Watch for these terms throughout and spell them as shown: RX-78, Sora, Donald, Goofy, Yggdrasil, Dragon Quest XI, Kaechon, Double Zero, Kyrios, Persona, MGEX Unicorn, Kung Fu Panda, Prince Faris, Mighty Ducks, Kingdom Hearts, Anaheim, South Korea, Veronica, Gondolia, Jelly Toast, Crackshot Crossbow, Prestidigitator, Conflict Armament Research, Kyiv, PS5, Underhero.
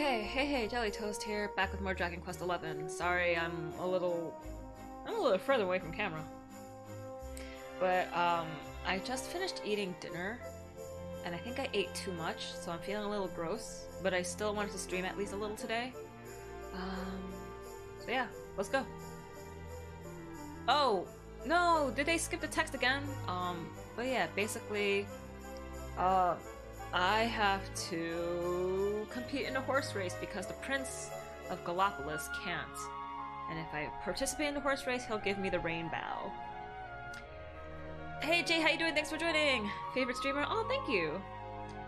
Okay, hey, Jelly Toast here, back with more Dragon Quest XI. Sorry, I'm a little further away from camera. But, I just finished eating dinner, and I think I ate too much, so I'm feeling a little gross, but I still wanted to stream at least a little today. So yeah, let's go. Oh, no, did they skip the text again? But yeah, basically, I have to compete in a horse race because the Prince of Galopolis can't. And if I participate in the horse race, he'll give me the rain bow. Hey Jay, how you doing? Thanks for joining! Favorite streamer? Oh, thank you!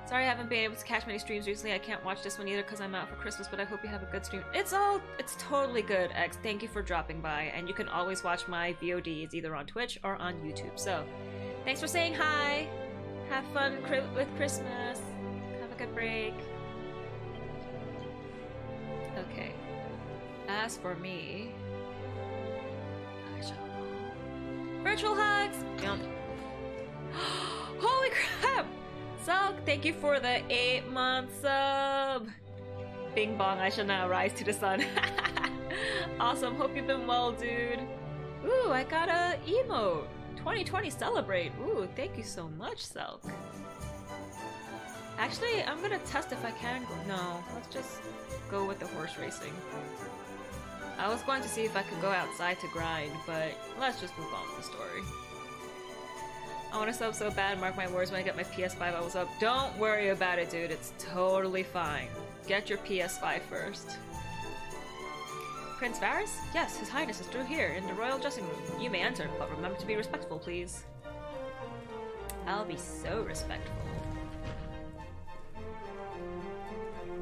Sorry I haven't been able to catch many streams recently. I can't watch this one either because I'm out for Christmas, but I hope you have a good stream. It's totally good, X. Thank you for dropping by, and you can always watch my VODs either on Twitch or on YouTube. So, thanks for saying hi! Have fun with Christmas. Have a good break. Okay. As for me, I shall... virtual hugs. Jump. Holy crap! So, thank you for the 8-month sub. Bing bong! I shall now rise to the sun. Awesome. Hope you've been well, dude. Ooh, I got a emote. 2020 celebrate. Ooh, thank you so much, Selk. Actually, I'm gonna test if I can go. No, let's just go with the horse racing. I was going to see if I could go outside to grind, but let's just move on with the story. I want to sub so bad, mark my words, when I get my PS5 I will sub. Don't worry about it, dude. It's totally fine. Get your PS5 first. Prince Faris? Yes, His Highness is through here, in the royal dressing room. You may enter, but remember to be respectful, please. I'll be so respectful.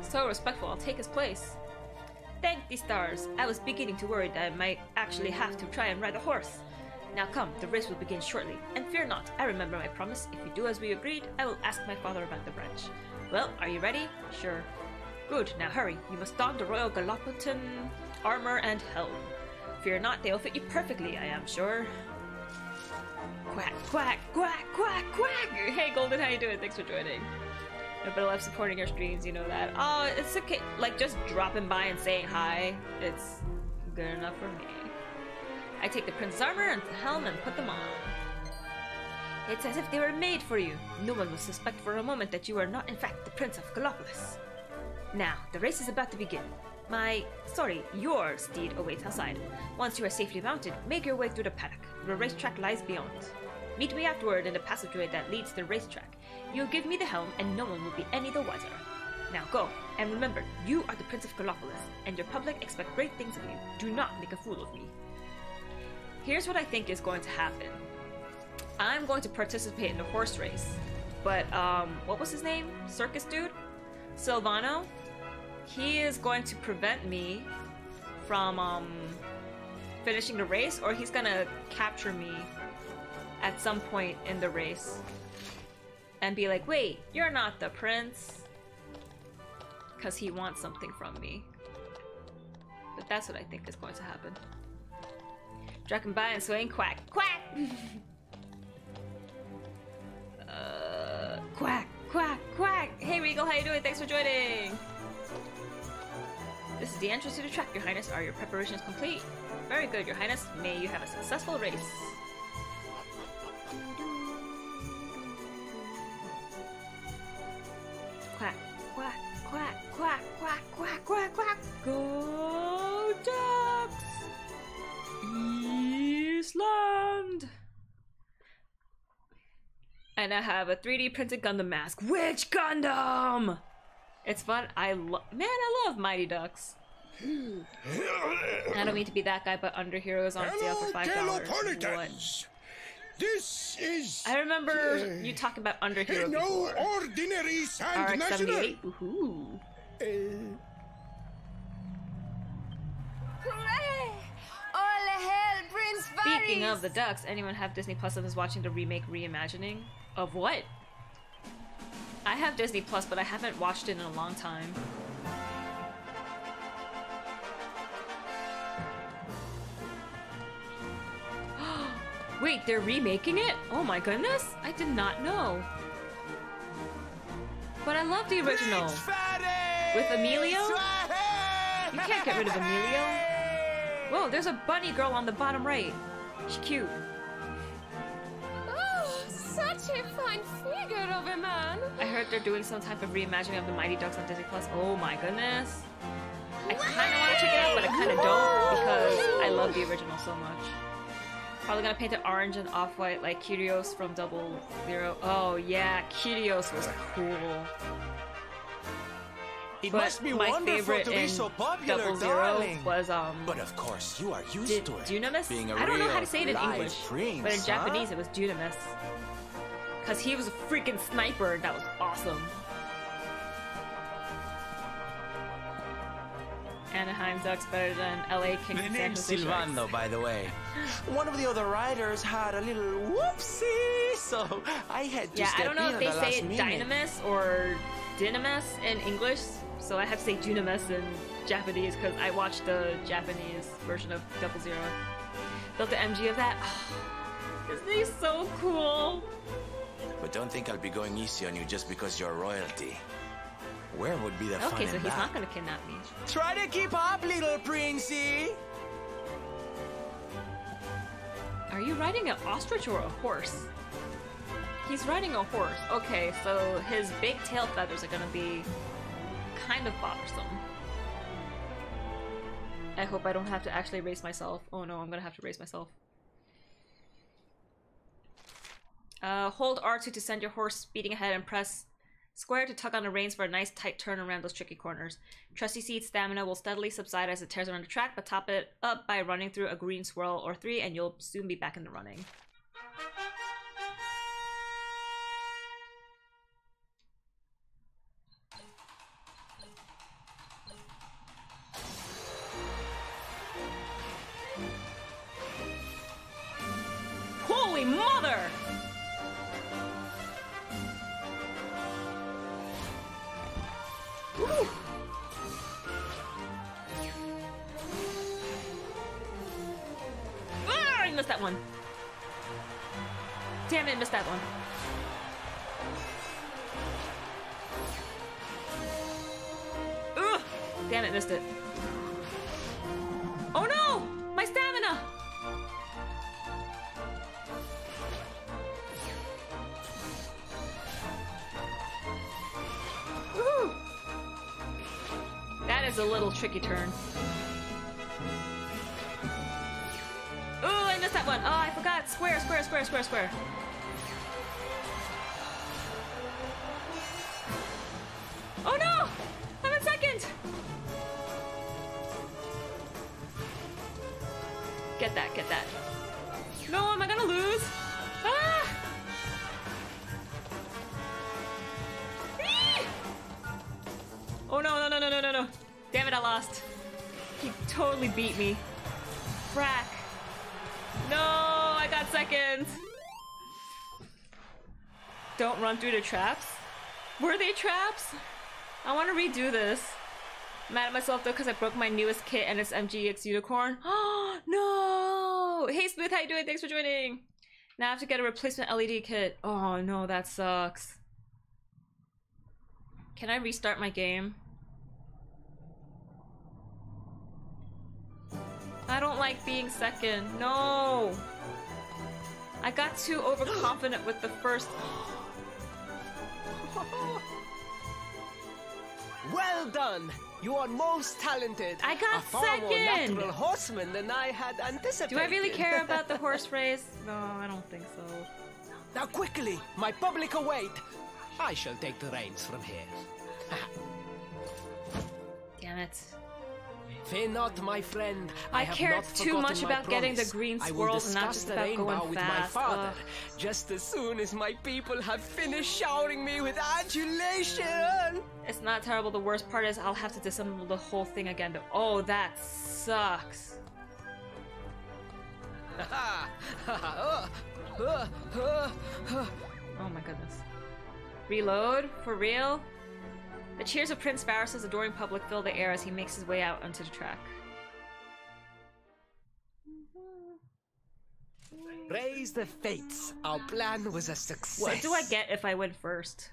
So respectful, I'll take his place. Thank the stars. I was beginning to worry that I might actually have to try and ride a horse. Now come, the race will begin shortly. And fear not, I remember my promise. If you do as we agreed, I will ask my father about the branch. Well, are you ready? Sure. Good, now hurry. You must don the royal Galopotan armor and helm. Fear not, they will fit you perfectly, I am sure. Quack, quack, quack, quack, quack! Hey Golden, how you doing? Thanks for joining. I better love supporting your streams, you know that. Oh, it's okay. Like, just dropping by and saying hi, it's good enough for me. I take the prince's armor and the helm and put them on. It's as if they were made for you. No one will suspect for a moment that you are not, in fact, the Prince of Galopolis. Now, the race is about to begin. Your steed awaits outside. Once you are safely mounted, make your way through the paddock. The racetrack lies beyond. Meet me afterward in the passageway that leads to the racetrack. You'll give me the helm and no one will be any the wiser. Now go, and remember, you are the Prince of Galopolis, and your public expect great things of you. Do not make a fool of me. Here's what I think is going to happen. I'm going to participate in the horse race, but, what was his name? Circus dude? Sylvando, he is going to prevent me from finishing the race, or he's gonna capture me at some point in the race and be like, wait, you're not the prince, because he wants something from me. But that's what I think is going to happen. Dragon by and swing, quack, quack! Quack! Quack, quack! Hey Regal, how you doing? Thanks for joining! This is the entrance to the track, Your Highness. Are your preparations complete? Very good, Your Highness. May you have a successful race. Quack, quack, quack, quack, quack, quack, quack, quack! Go Ducks! Eastland! And I have a 3D printed Gundam mask. Which Gundam? It's fun. I love Mighty Ducks. I don't mean to be that guy, but Underhero is on sale for $5. This is. I remember you talking about Underhero. No ordinary sand RX-78. Woohoo! All hail Prince Faris! Speaking of the ducks, anyone have Disney Plus and is watching the remake reimagining? Of what? I have Disney Plus, but I haven't watched it in a long time. Wait, they're remaking it? Oh my goodness! I did not know. But I love the original. Prince Faris! With Emilio? You can't get rid of Emilio. Whoa, there's a bunny girl on the bottom right. She's cute. Oh, such a fine figure of a man. I heard they're doing some type of reimagining of the Mighty Ducks on Disney Plus. Oh my goodness. I kind of want to check it out, but I kind of don't because I love the original so much. Probably gonna paint it orange and off-white like Kyrios from Double Zero. Oh yeah, Kyrios was cool. It must be wonderful to be so popular, Double Zero was but of course you are used to it. Dynames? I don't know how to say it in English, prince, but in Japanese it was Dynames. Cause he was a freaking sniper. That was awesome. Anaheim Ducks better than LA Kings. The name's Sylvando, by the way. One of the other riders had a little whoopsie, so I had to step in. Yeah, I don't know if they say it Dynames or Dynames in English. So I have to say Dynames in Japanese because I watched the Japanese version of Double Zero. Built the MG of that. Oh, isn't he so cool? But don't think I'll be going easy on you just because you're royalty. Where would be the fun in that? Okay, so he's not gonna kidnap me. Try to keep up, little princey! Are you riding an ostrich or a horse? He's riding a horse. Okay, so his big tail feathers are gonna be kind of bothersome. I hope I don't have to actually race myself. Oh no, I'm gonna have to race myself. Hold R2 to send your horse speeding ahead and press square to tug on the reins for a nice tight turn around those tricky corners. Trusty Seed's stamina will steadily subside as it tears around the track, but top it up by running through a green swirl or three and you'll soon be back in the running. Holy mother! Woo. Ah, I missed that one. Damn it, I missed that one. Ugh. Damn it, missed it. Oh no! My stamina! Woohoo! That is a little tricky turn. Ooh, I missed that one. Oh, I forgot. Square, square, square, square, square. Oh no! I'm in second! Get that, get that. No, am I gonna lose? Ah! Oh no, no, no, no, no, no. Damn it, I lost. He totally beat me. Frack. No, I got second. Don't run through the traps. Were they traps? I want to redo this. Mad at myself though because I broke my newest kit and it's MGEX Unicorn. Oh, no. Hey, Smooth, how you doing? Thanks for joining. Now I have to get a replacement LED kit. Oh no, that sucks. Can I restart my game? I don't like being second. No! I got too overconfident with the first. Well done! You are most talented. I got second! A far more natural horseman than I had anticipated. Do I really care about the horse race? No, I don't think so. Now quickly! My public await! I shall take the reins from here. Damn it. Fear not, my friend. I cared too much about getting the green swirls and not just about going fast. Just as soon as my people have finished showering me with adulation. It's not terrible. The worst part is I'll have to disassemble the whole thing again. Oh, that sucks. Oh my goodness. Reload? For real? The cheers of Prince Faris' adoring public fill the air as he makes his way out onto the track. Praise the fates! Our plan was a success! What do I get if I win first?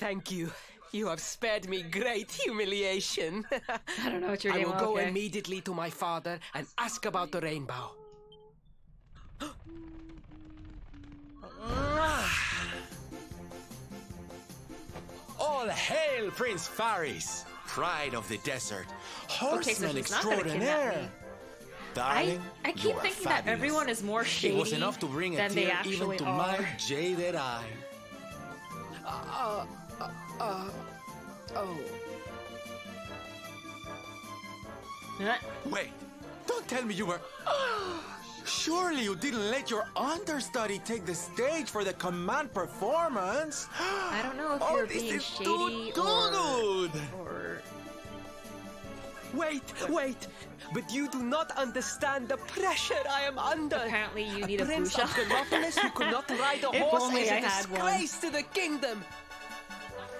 Thank you. You have spared me great humiliation. I don't know what you're doing. I will go immediately to my father and ask about the rainbow. All hail Prince Faris, pride of the desert, horseman extraordinaire. Darling, I keep thinking that everyone is more shady than they actually are. My jaded eye. Wait, don't tell me you were... Surely you didn't let your understudy take the stage for the command performance? I don't know if you're being shady or... Wait, but you do not understand the pressure I am under. Apparently you need a prince of Galopolis who could not ride a horse is a disgrace to the kingdom.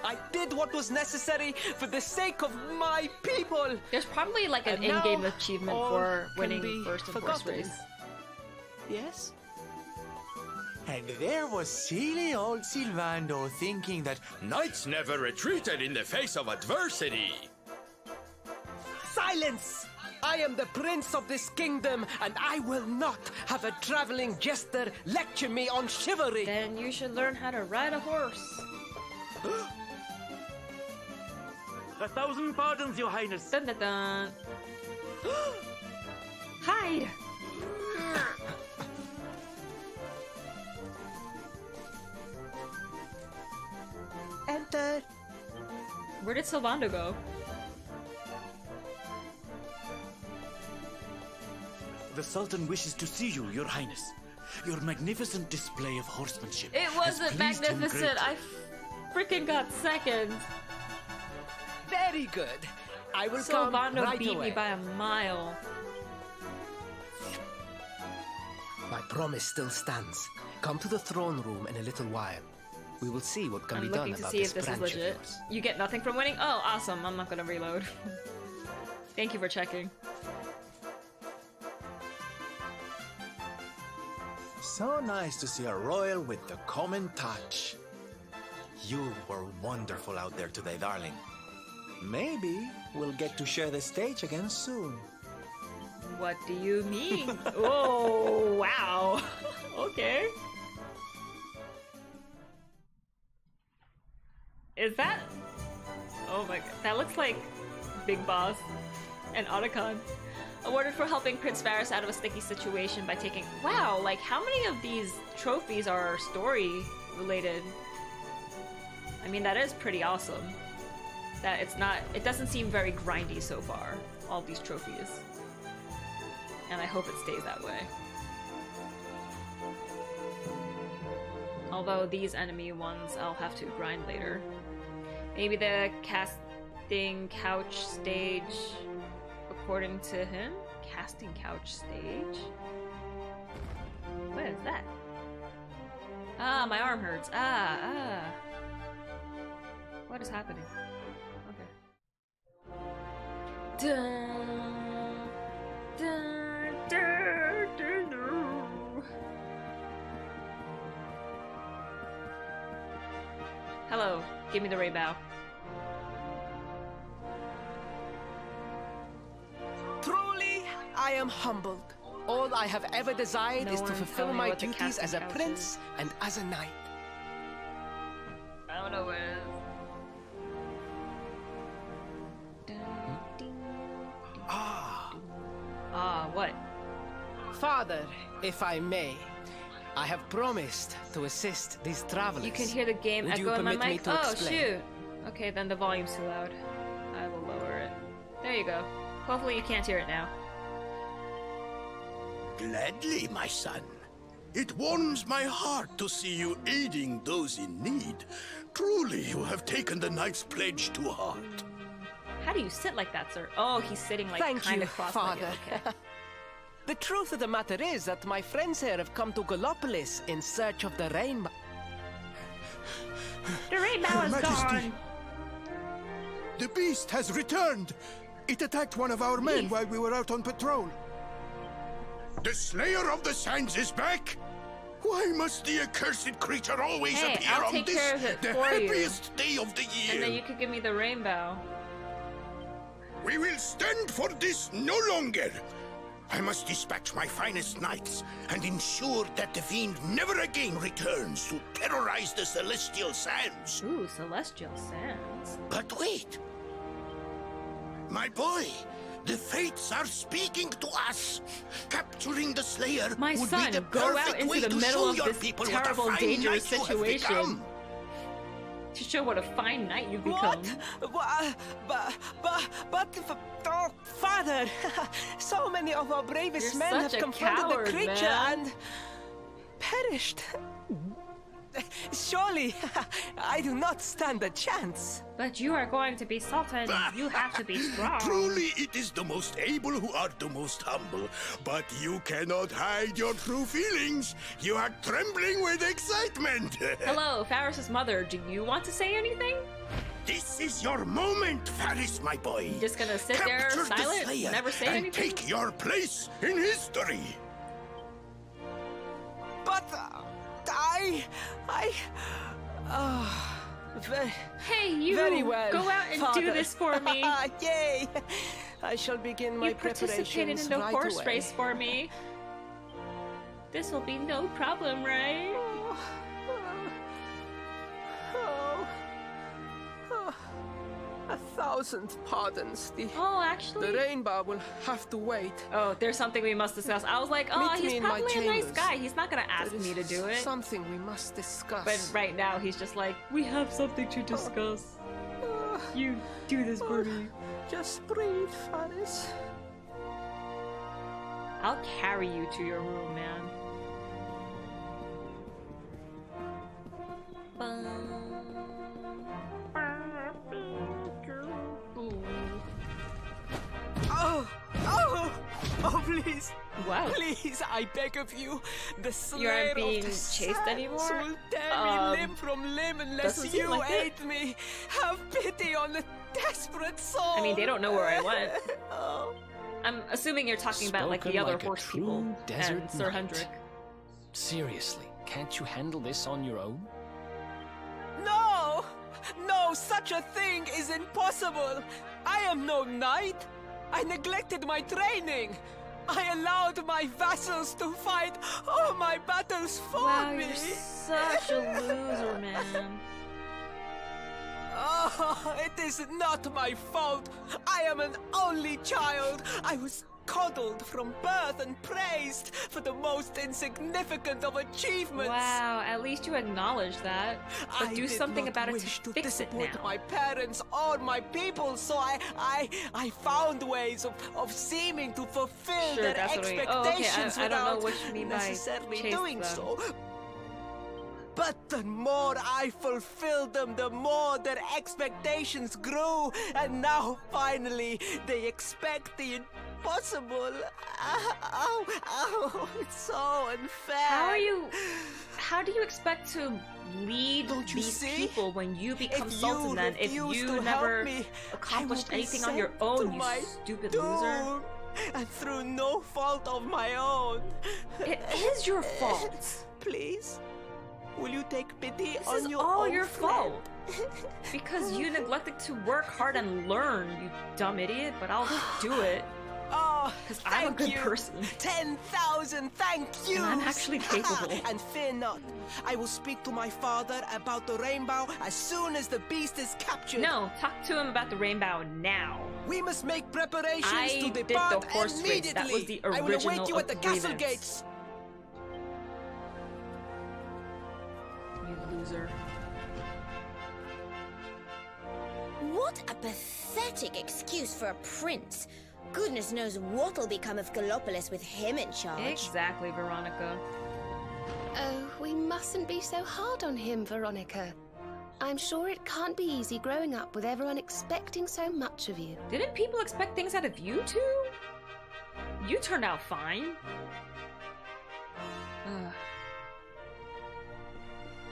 I did what was necessary for the sake of my people. There's probably like an in-game achievement for winning first and fourth race. Yes? And there was silly old Sylvando thinking that knights never retreated in the face of adversity. Silence! I am the prince of this kingdom, and I will not have a traveling jester lecture me on chivalry! Then you should learn how to ride a horse. A thousand pardons, your highness. Dun, dun, dun. Hide! Enter. Where did Sylvando go? The Sultan wishes to see you, your highness. Your magnificent display of horsemanship. It wasn't magnificent. I freaking got second. Very good. I will come right away. Sylvando beat me by a mile. My promise still stands. Come to the throne room in a little while. We will see what can be done about this branch of yours. You get nothing from winning? Oh, awesome. I'm not going to reload. Thank you for checking. So nice to see a royal with the common touch. You were wonderful out there today, darling. Maybe we'll get to share the stage again soon. What do you mean? Oh, wow. Okay. Is that... Oh my god, that looks like Big Boss and Otacon. Awarded for helping Prince Faris out of a sticky situation by taking... Wow, like how many of these trophies are story related? I mean, that is pretty awesome. That it's not... It doesn't seem very grindy so far, all these trophies. And I hope it stays that way. Although these enemy ones I'll have to grind later. Maybe the casting couch stage... According to him? Casting couch stage? What is that? Ah, my arm hurts. Ah. What is happening? Okay. Dun, dun, dun, dun, dun. Hello, give me the rainbow. I am humbled. All I have ever desired is to fulfill my duties as a prince and as a knight. I don't know where it is. What? Father, if I may, I have promised to assist these travelers. You can hear the game echo in my mic? Oh, shoot. Okay, then the volume's too loud. I will lower it. There you go. Hopefully you can't hear it now. Gladly, my son. It warms my heart to see you aiding those in need. Truly, you have taken the knight's pledge to heart. How do you sit like that, sir? Oh, he's sitting like kind of cross-legged. Thank you, Father. The truth of the matter is that my friends here have come to Galopolis in search of the rainbow. The rainbow is gone! The beast has returned! It attacked one of our men while we were out on patrol. The Slayer of the Sands is back! Why must the accursed creature always appear on this, the happiest day of the year? And then you could give me the rainbow. We will stand for this no longer. I must dispatch my finest knights and ensure that the fiend never again returns to terrorize the Celestial Sands. Ooh, Celestial Sands. But wait. My boy, the fates are speaking to us. Capturing the Slayer would be the perfect way to show your people what a fine knight you have become. To show what a fine knight you've become. What? But, Father, so many of our bravest men have confronted the creature and perished. Surely, I do not stand a chance. But you are going to be sultan. You have to be strong. Truly, it is the most able who are the most humble. But you cannot hide your true feelings. You are trembling with excitement. Hello, Faris' mother. Do you want to say anything? This is your moment, Faris, my boy. You're just gonna sit there silent, never say anything? Take your place in history. But. Hey, you very well, go out and Father. Do this for me. Yay! I shall begin my preparations. You participated in the horse race for me. This will be no problem, right? A thousand pardons. The rainbow will have to wait. Oh, there's something we must discuss. I was like, oh, he's probably a nice guy. He's not gonna ask me to do it. Something we must discuss. But right now, he's just like, we have something to discuss. You do this for me. Just breathe, Faris. I'll carry you to your room, man. Oh, please. Wow. Please, I beg of you. The Slayer of the Sands will tear me limb from limb unless you aid me. Have pity on the desperate soul. I mean, they don't know where I went. I'm assuming you're talking about like the other horse people and Sir Hendrik. Seriously, can't you handle this on your own? No! No, such a thing is impossible. I am no knight. I neglected my training. I allowed my vassals to fight all my battles for me. You're such a loser, man. Oh, it is not my fault. I am an only child. I was coddled from birth and praised for the most insignificant of achievements. Wow, at least you acknowledge that. But do something about it to fix it now. My parents or my people, so I found ways of seeming to fulfill their expectations without necessarily doing so. But the more I fulfilled them, the more their expectations grew, and now finally they expect the impossible. Ow, ow, it's so unfair. How do you expect to lead these people when you become sultan? Then if you never accomplished anything on your own, you stupid loser. And through no fault of my own. It is your fault. Please. Will you take pity on your own fault? Because you neglected to work hard and learn, you dumb idiot, but I'll just do it. Oh, because I'm a good person. 10,000 thank yous! And I'm actually capable. And fear not. I will speak to my father about the rainbow as soon as the beast is captured. No, talk to him about the rainbow now. We must make preparations to depart immediately. That was the original I will await you at the castle gates. Loser. What a pathetic excuse for a prince. Goodness knows what'll become of Galopolis with him in charge. Exactly, Veronica. Oh, we mustn't be so hard on him, Veronica. I'm sure it can't be easy growing up with everyone expecting so much of you. Didn't people expect things out of you too? You turned out fine.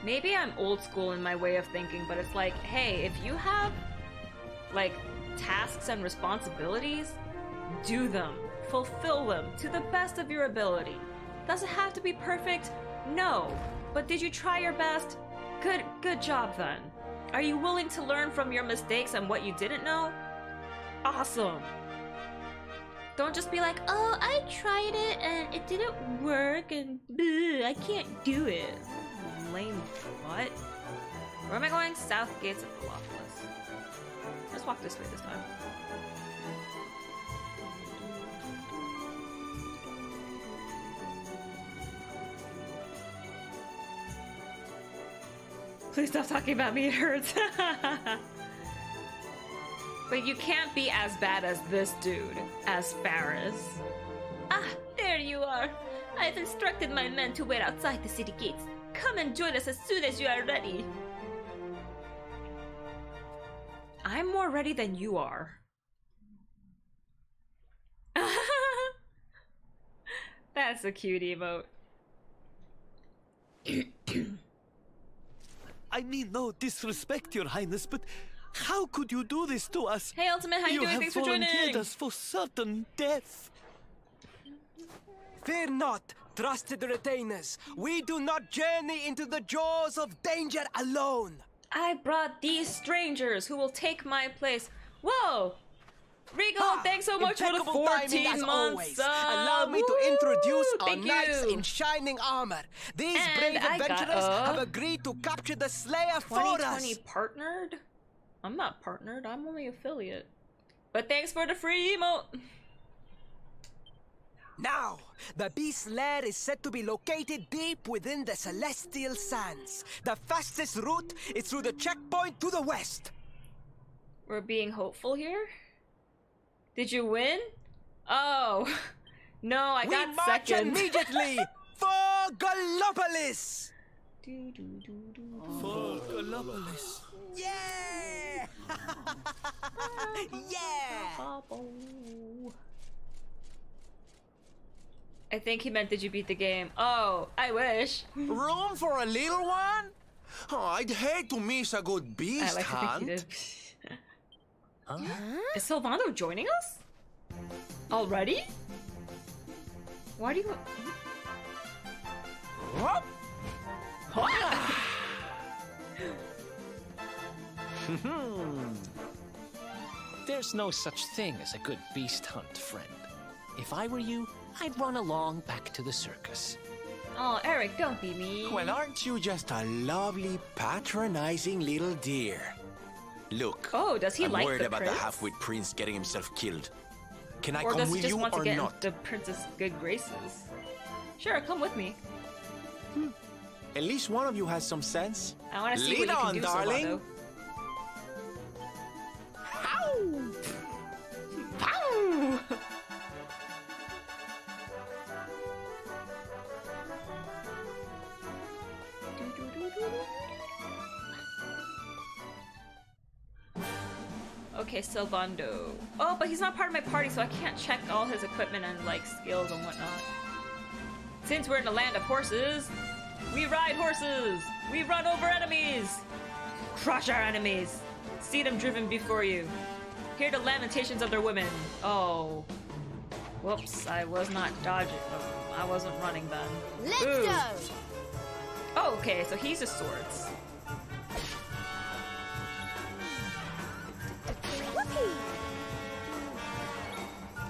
Maybe I'm old school in my way of thinking, but it's like, hey, if you have, like, tasks and responsibilities, do them. Fulfill them to the best of your ability. Doesn't have to be perfect, No, but did you try your best? Good job then. Are you willing to learn from your mistakes and what you didn't know? Awesome. Don't just be like, oh, I tried it and it didn't work and bleh, I can't do it. Lame what? Where am I going? South gates of Galopolis. Let's walk this way this time. Please stop talking about me, it hurts. But you can't be as bad as this dude, as Faris. Ah, there you are. I've instructed my men to wait outside the city gates. Come and join us as soon as you are ready. I'm more ready than you are. That's a cute emote. I mean, no disrespect, Your Highness, but how could you do this to us? Hey, Ultimate, how you doing? Thanks for joining. You have volunteered us for certain death. Fear not, trusted retainers. We do not journey into the jaws of danger alone. I brought these strangers who will take my place. Whoa! Regal, thanks so much for the 14 months. Allow me to introduce our knights in shining armor. These brave adventurers have agreed to capture the Slayer for us. Partnered? I'm not partnered. I'm only affiliate. But thanks for the free emote. Now, the beast lair is said to be located deep within the celestial sands. The fastest route is through the checkpoint to the west. We're being hopeful here. Did you win? Oh, no, I got second. Immediately for Galopolis! For Galopolis. Yeah! Yeah! I think he meant, did you beat the game? Oh, I wish. Room for a little one? Oh, I'd hate to miss a good beast hunt. Huh? Is Sylvando joining us? Already? Why do you... What? There's no such thing as a good beast hunt, friend. If I were you, I'd run along back to the circus. Oh, Eric, don't be mean. Well, aren't you just a lovely, patronizing little dear? Look, oh, does he I'm worried about the half-wit prince getting himself killed. Can I come with you or not? The prince's good graces. Sure, come with me. At least one of you has some sense. I want to see what you can do, darling. Pow! Pow! Okay, Sylvando. Oh, but he's not part of my party, so I can't check all his equipment and, like, skills and whatnot. Since we're in the land of horses, we ride horses! We run over enemies! Crush our enemies! See them driven before you. Hear the lamentations of their women. Oh. Whoops, I was not dodging. I wasn't running then. Let's go! Oh, okay, so he's a swords.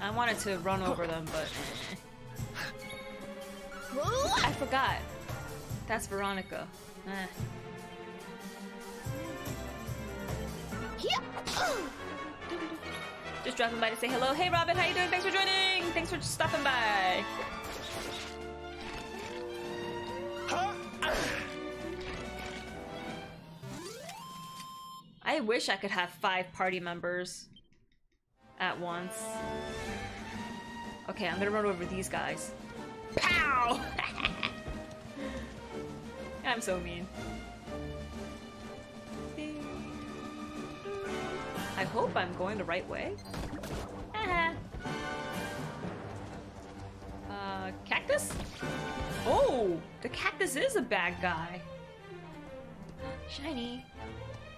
I wanted to run over them, but I forgot. That's Veronica. Just dropping by to say hello. Hey, Robin, how you doing? Thanks for joining. Thanks for stopping by. I wish I could have 5 party members at once. Okay, I'm gonna run over these guys. Pow! I'm so mean. I hope I'm going the right way. Cactus? Oh, the cactus is a bad guy. Shiny.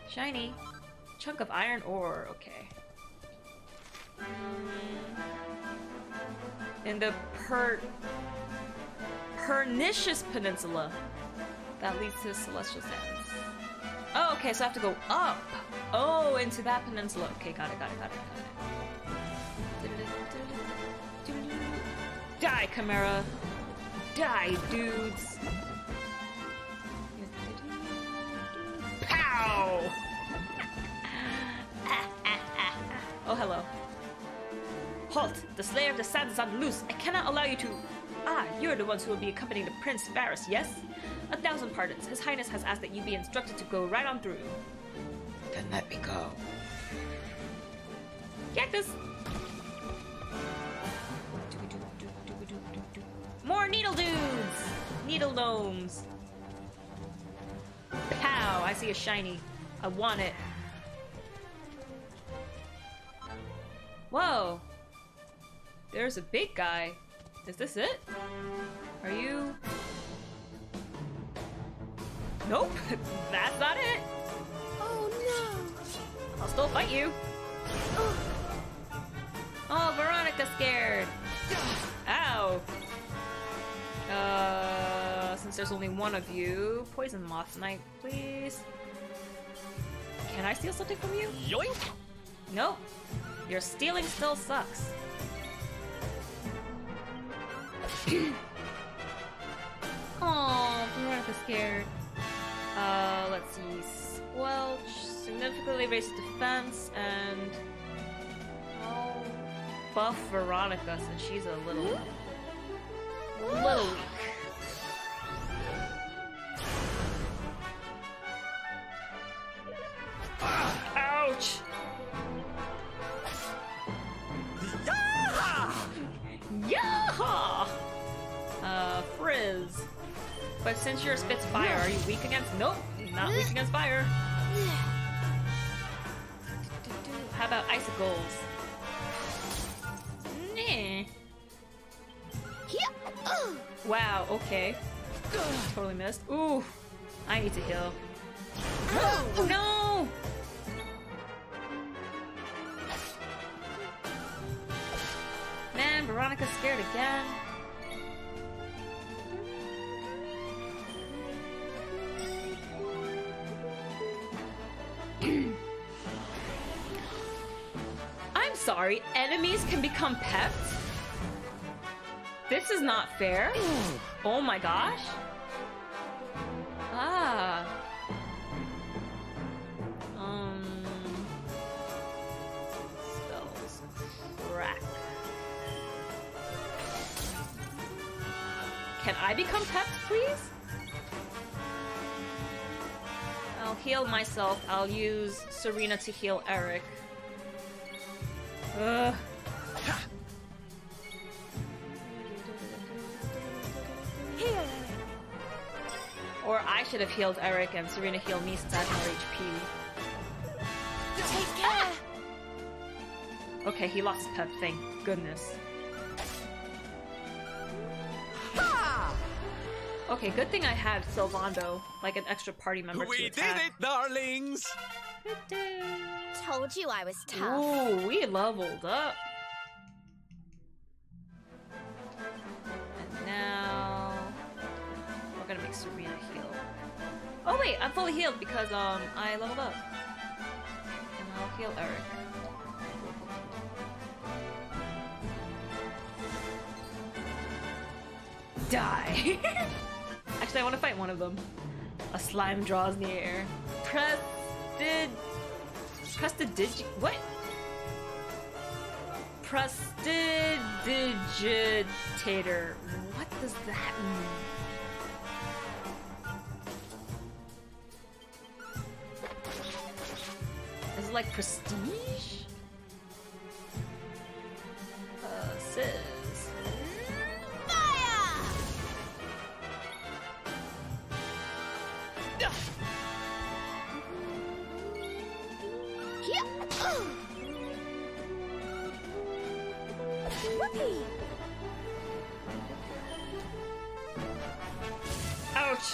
Shiny. Chunk of iron ore. Okay. In the Pernicious Peninsula that leads to Celestial Sands. Oh, okay, so I have to go up. Oh, into that peninsula. Okay, got it, got it, got it, got it. Die, Chimera. Die, dudes. Pow! Oh, hello. Halt! The Slayer of the Sands is on loose. I cannot allow you to... Ah, you're the ones who will be accompanying the Prince Faris, yes? 1,000 pardons. His Highness has asked that you be instructed to go right on through. Then let me go. Cactus! More needle dudes! Needle gnomes. Pow! I see a shiny. I want it. Whoa! There's a big guy. Is this it? Are you... Nope! That's not it! Oh no! I'll still fight you! Oh, oh, Veronica's scared! Ow! Since there's only one of you, Poison Moth Knight, please. Can I steal something from you? Yoink! Nope. Your stealing still sucks. Oh, Veronica's scared. Let's see. Squelch significantly raises defense and I'll buff Veronica since she's a little weak. Ouch! Yaha! Frizz. But since you're a Spitfire, are you weak against? Nope, not weak against fire. How about icicles? Nah. Wow. Okay. Totally missed. Ooh. I need to heal. Oh, no. Man, Veronica's scared again. I'm sorry, enemies can become pets? This is not fair. Oh my gosh. Ah. Spells. Crack. Can I become pets, please? I'll heal myself. I'll use Serena to heal Eric. Ugh. Or I should have healed Eric and Serena healed me since I have more HP. Take care. Ah! Okay, he lost his pep, thank goodness. Okay, good thing I had Sylvando, like an extra party member to attack. We did it, darlings! Good day. Told you I was tough. Ooh, we leveled up. And now... we're gonna make Serena heal. Oh wait, I'm fully healed because, I leveled up. And I'll heal Eric. Die! Actually, I want to fight one of them. A slime draws near. What? Prestidigitator. What does that mean? Is it like prestige? Sis. Ouch!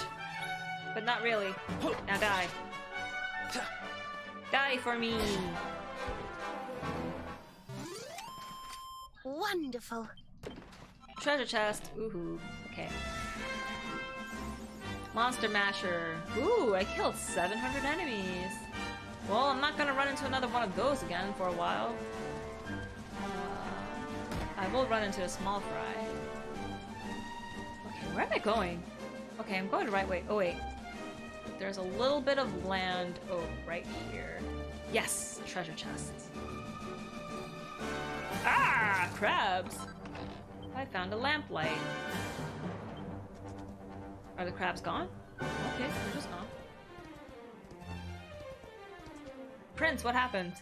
But not really. Now die. Die for me! Wonderful. Treasure chest. Woohoo. Okay. Monster Masher. Ooh, I killed 700 enemies. Well, I'm not gonna run into another one of those again for a while. I will run into a small fry. Okay, where am I going? Okay, I'm going the right way. Oh, wait. There's a little bit of land. Oh, right here. Yes! Treasure chests. Ah! Crabs! I found a lamplight. Are the crabs gone? Okay, they're just gone. Prince, what happened?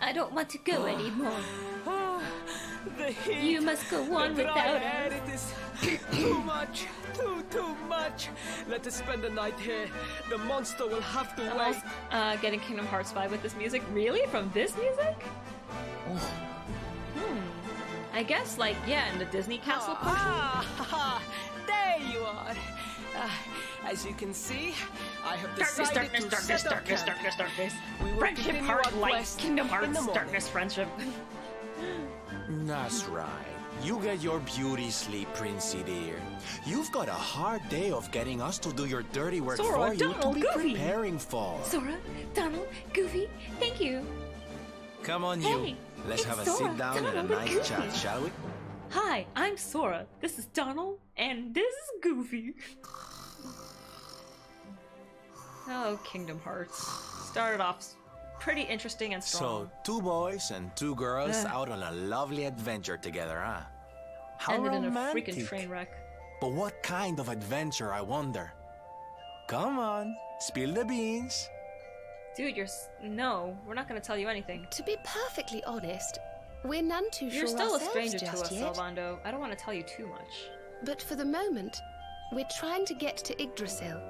I don't want to go anymore. You must go on without us. It is too much, too much. Let us spend the night here. The monster will have to wait. Getting Kingdom Hearts 5 with this music? Really? From this music? Oh. I guess, like, yeah, in the Disney Castle portion. There you are. As you can see, I have decided to set up camp. Darkness. Friendship, heart, light, Kingdom Hearts, darkness, friendship. That's right. You get your beauty sleep, Princey dear. You've got a hard day of getting us to do your dirty work for you to be preparing for. Sora, Donald, Goofy, thank you. Come on, you. Let's have a sit down and a nice chat, shall we? Hi, I'm Sora. This is Donald, and this is Goofy. Oh, Kingdom Hearts. Started off pretty interesting and strong. So, 2 boys and 2 girls out on a lovely adventure together, huh? How ended romantic. In a freaking train wreck. But what kind of adventure, I wonder? Come on, spill the beans. Dude, you're... No, we're not going to tell you anything. To be perfectly honest, we're none too sure ourselves just yet. You're still a stranger to us, Sylvando. I don't want to tell you too much. But for the moment, we're trying to get to Yggdrasil.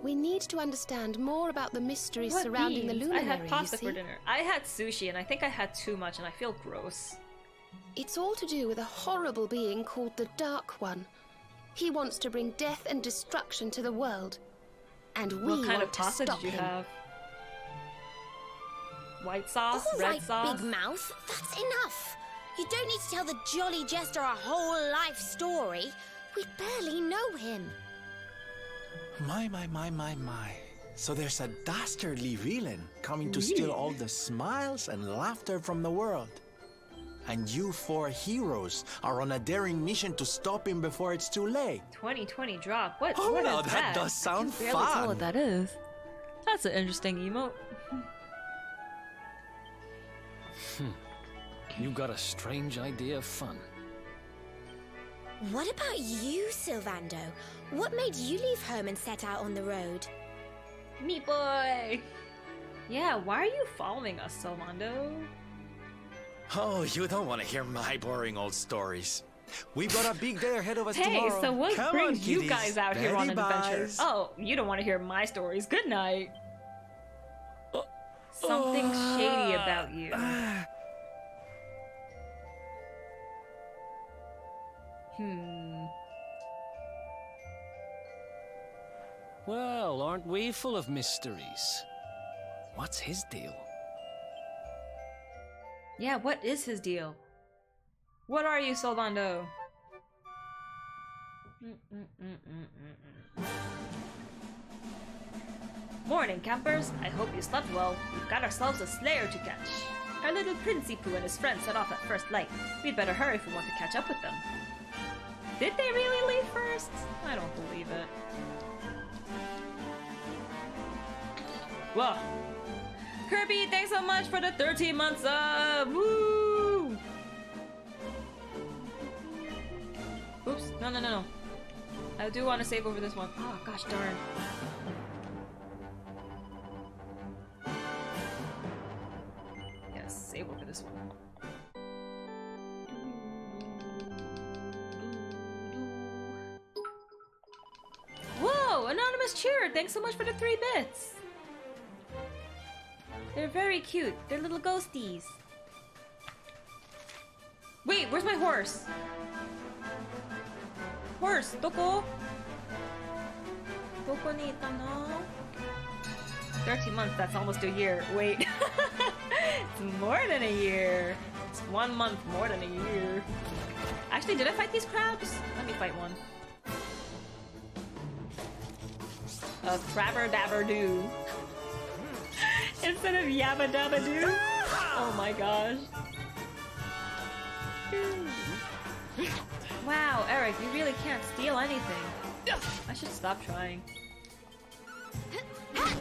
We need to understand more about the mysteries surrounding the luminary, I had pasta for dinner. I had sushi, and I think I had too much, and I feel gross. It's all to do with a horrible being called the Dark One. He wants to bring death and destruction to the world. And we want to stop him. What kind of pasta did you have? White sauce, red sauce. All right, Big Mouth, that's enough. You don't need to tell the jolly jester our whole life story. We barely know him. My. So there's a dastardly villain coming to steal all the smiles and laughter from the world. And you 4 heroes are on a daring mission to stop him before it's too late. 2020 drop. What now, is that? That does sound fun. I can barely tell what that is. That's an interesting emote. You got a strange idea of fun. What about you, Sylvando? What made you leave home and set out on the road? Me boy! Yeah, why are you following us, Sylvando? Oh, you don't want to hear my boring old stories. We've got a big day ahead of us tomorrow. Hey, so what brings you guys out here on an adventure? Oh, you don't want to hear my stories. Good night. Something shady about you. Well, aren't we full of mysteries? What's his deal? Yeah, what is his deal? What are you, Sylvando? Morning, campers. I hope you slept well. We've got ourselves a slayer to catch. Our little Princey Poo and his friends set off at first light. We'd better hurry if we want to catch up with them. Did they really leave first? I don't believe it. Whoa. Kirby, thanks so much for the 13 months up! Woo! Oops, no. I do want to save over this one. Oh, gosh darn. Yes, save over this one. Whoa! Anonymous Cheer, thanks so much for the 3 bits! They're very cute. They're little ghosties. Wait, where's my horse? Horse, doko? Doko ni ita no? 13 months, that's almost a year. Wait. It's more than a year. It's 1 month more than a year. Actually, did I fight these crabs? Let me fight one. A crabber dabber do. Instead of yabba dabba do. Oh my gosh. Wow, Eric, you really can't steal anything. I should stop trying. Ha!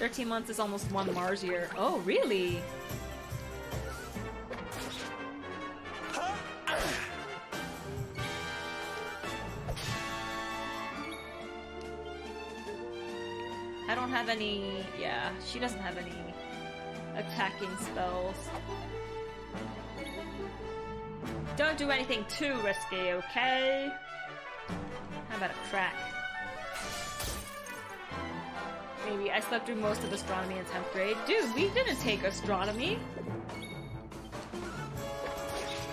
13 months is almost one Mars year. Oh, really? I don't have any... Yeah, she doesn't have any attacking spells. Don't do anything too risky, okay? How about a crack? Maybe I slept through most of astronomy in 10th grade. Dude, we didn't take astronomy!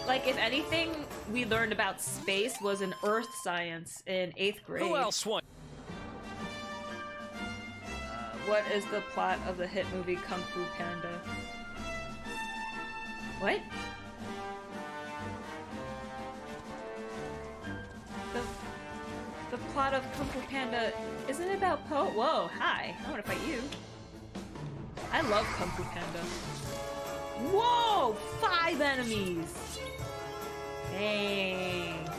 Like, if anything we learned about space was in earth science in 8th grade. Who else won? What is the plot of the hit movie Kung Fu Panda? What? The plot of Kung Fu Panda isn't it about Po? Whoa, hi. I want to fight you. I love Kung Fu Panda. Whoa! 5 enemies! Dang.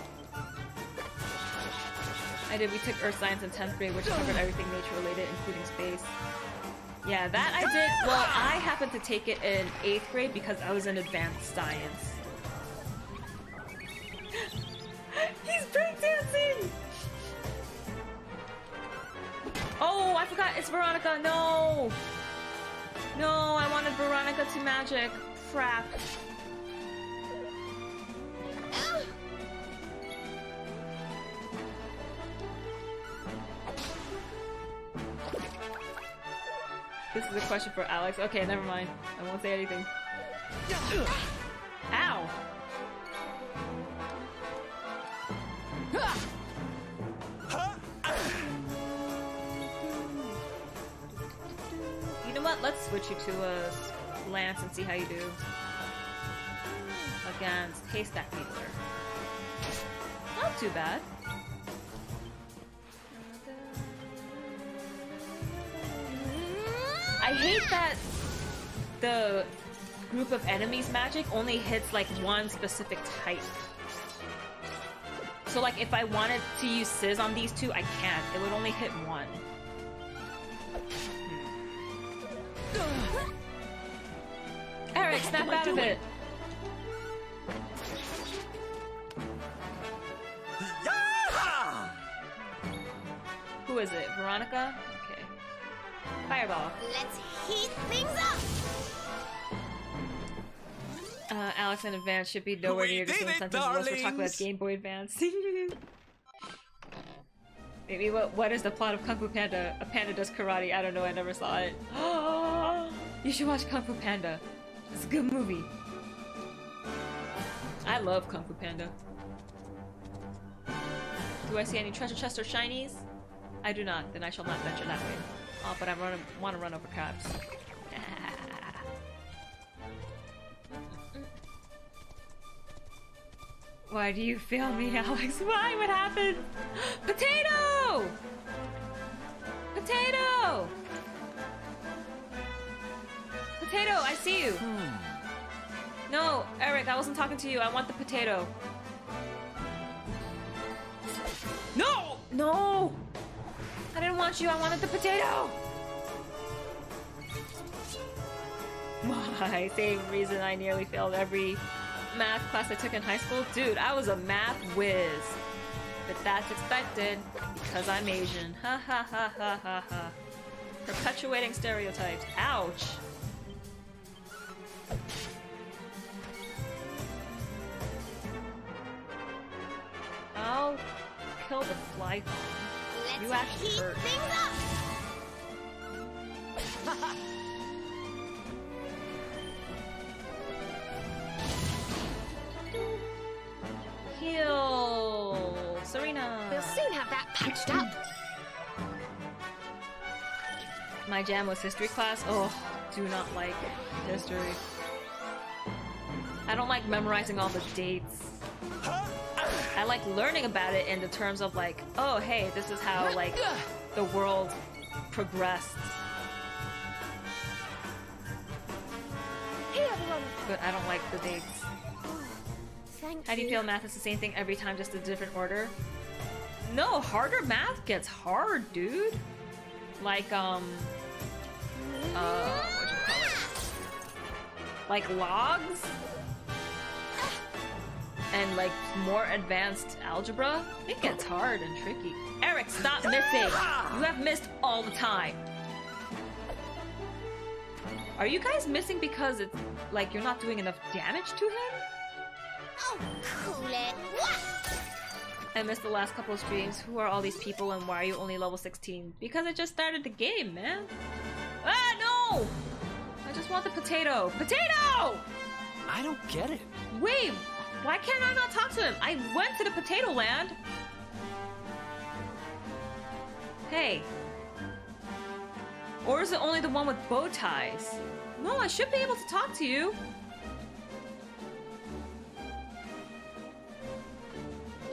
I did. We took Earth Science in 10th grade, which covered everything nature-related, including space. Yeah, that I did. Well, I happened to take it in 8th grade because I was in advanced science. He's breakdancing! Oh, I forgot it's Veronica. No! No, I wanted Veronica to magic. Crap. This is a question for Alex. Okay, never mind. I won't say anything. Ow! You know what? Let's switch you to a Lance and see how you do against Haystack Needler. Not too bad. I hate that the group of enemies magic only hits like one specific type. So like if I wanted to use Sizz on these two, I can't. It would only hit one. Eric, snap out of it! Yaha! Who is it? Veronica? Okay. Fireball. Let's heat things up! Alex and Advance should be nowhere near the same sentence unless we're talking about Game Boy Advance. Maybe what is the plot of Kung Fu Panda? A panda does karate. I don't know, I never saw it. You should watch Kung Fu Panda. It's a good movie. I love Kung Fu Panda. Do I see any treasure chests or shinies? I do not, then I shall not venture that way. Oh, but I want to run over crabs. Why do you fail me, Alex? Why? What happened? Potato! Potato! Potato, I see you. No, Eric, I wasn't talking to you. I want the potato. No! No! I didn't want you. I wanted the potato! Why? Same reason I nearly failed every math class I took in high school. Dude, I was a math whiz. But that's expected because I'm Asian. Ha ha ha ha ha ha. Perpetuating stereotypes. Ouch. I'll kill the flythorn. You actually hurt. Heal Serena. We'll soon have that patched up. My jam was history class. Oh, do not like history. I don't like memorizing all the dates. I like learning about it in the terms of like, oh hey, this is how like the world progressed. Hey everyone. But I don't like the dates. How do you feel math is the same thing every time, just a different order? No, harder math gets hard, dude. Like, like logs? And like more advanced algebra? It gets hard and tricky. Eric, stop missing! You have missed all the time. Are you guys missing because it's like you're not doing enough damage to him? Oh, cool it. I missed the last couple of streams. Who are all these people and why are you only level 16? Because I just started the game, man. Ah, no! I just want the potato. Potato! I don't get it. Wait, why can't I not talk to him? I went to the potato land. Hey. Or is it only the one with bow ties? No, I should be able to talk to you.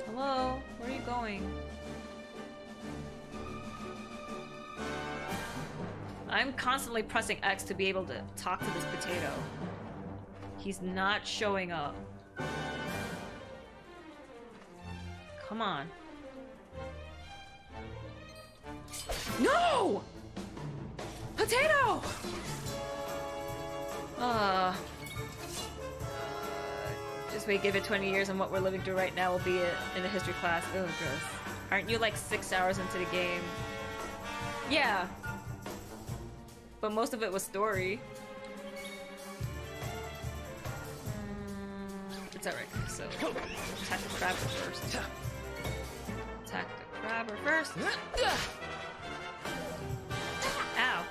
Hello, where are you going? I'm constantly pressing X to be able to talk to this potato. He's not showing up. Come on. No! Potato! Just wait, give it 20 years and what we're living through right now will be it in the history class. Oh, gross. Aren't you like 6 hours into the game? Yeah. But most of it was story. It's alright, so attack the crabber first. Attack the crabber first. Ow.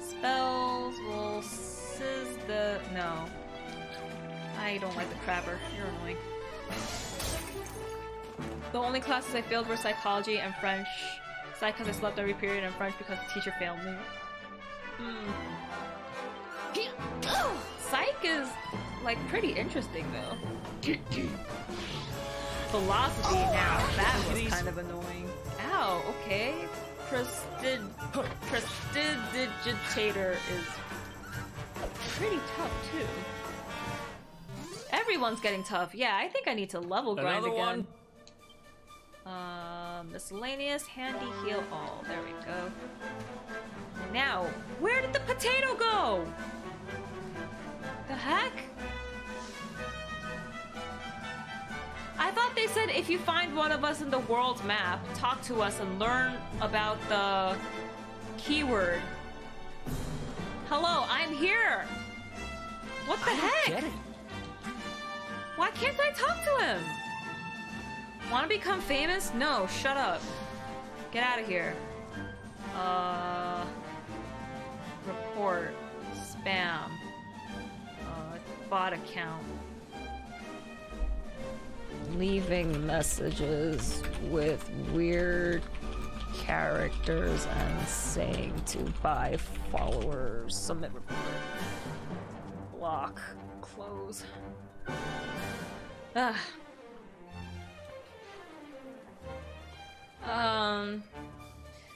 Spells will sizz the... No. I don't like the crabber. You're annoying. The only classes I failed were psychology and French. Psych because I slept every period and French because the teacher failed me. Psych is, like, pretty interesting, though. Philosophy now. That was kind of annoying. Ow, okay. Prestidigitator is pretty tough, too. Everyone's getting tough. Yeah, I think I need to level grind again. Miscellaneous, handy, heal all. There we go. Now, where did the potato go? The heck? I thought they said if you find one of us in the world map, talk to us and learn about the keyword. Hello, I'm here. What the heck? I don't get it. Why can't I talk to him? Want to become famous? No, shut up. Get out of here. Report. Spam. Bot account. Leaving messages with weird characters and saying to buy followers. Submit report. Block. Close. Ugh.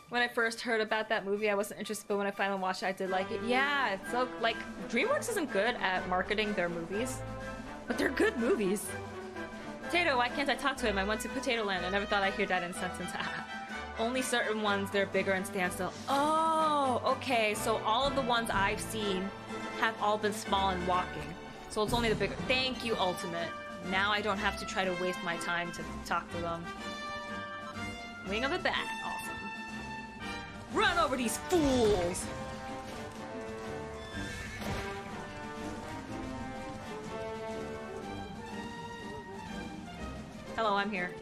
When I first heard about that movie, I wasn't interested, but when I finally watched it, I did like it. Yeah, it's so, like, DreamWorks isn't good at marketing their movies, but they're good movies. Potato, why can't I talk to him? I went to Potato Land. I never thought I'd hear that in sentence. Only certain ones, they're bigger and stand still. Oh, okay, so all of the ones I've seen have all been small and walking. So it's only the bigger. Thank you, Ultimate. Now I don't have to try to waste my time to talk to them. Wing of a bat. Awesome. Run over these fools! Hello, I'm here.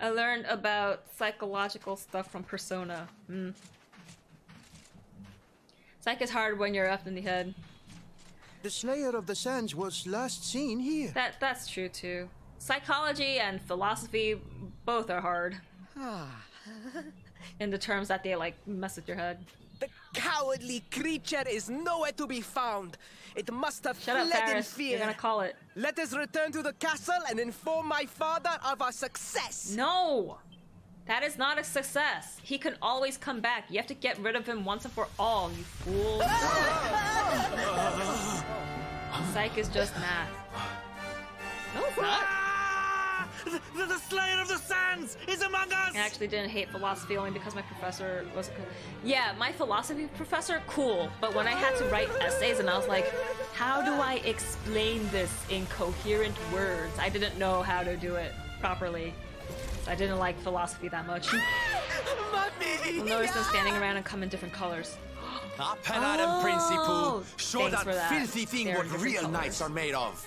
I learned about psychological stuff from Persona. Psych is hard when you're up in the head. The Slayer of the Sands was last seen here. That's true too. Psychology and philosophy both are hard. in the terms that they like mess with your head. The cowardly creature is nowhere to be found. It must have fled in fear. You're gonna call it. Let us return to the castle and inform my father of our success. No, that is not a success. He can always come back. You have to get rid of him once and for all, you fool. Psych is just math. No, it's not. The Slayer of the Sands is among us! I actually didn't hate philosophy only because my professor was a cool... Yeah, my philosophy professor, cool. But when I had to write essays and I was like, how do I explain this in coherent words? I didn't know how to do it properly. So I didn't like philosophy that much. You'll notice them standing around and come in different colors. Apparat principle, show that filthy thing what real knights are made of.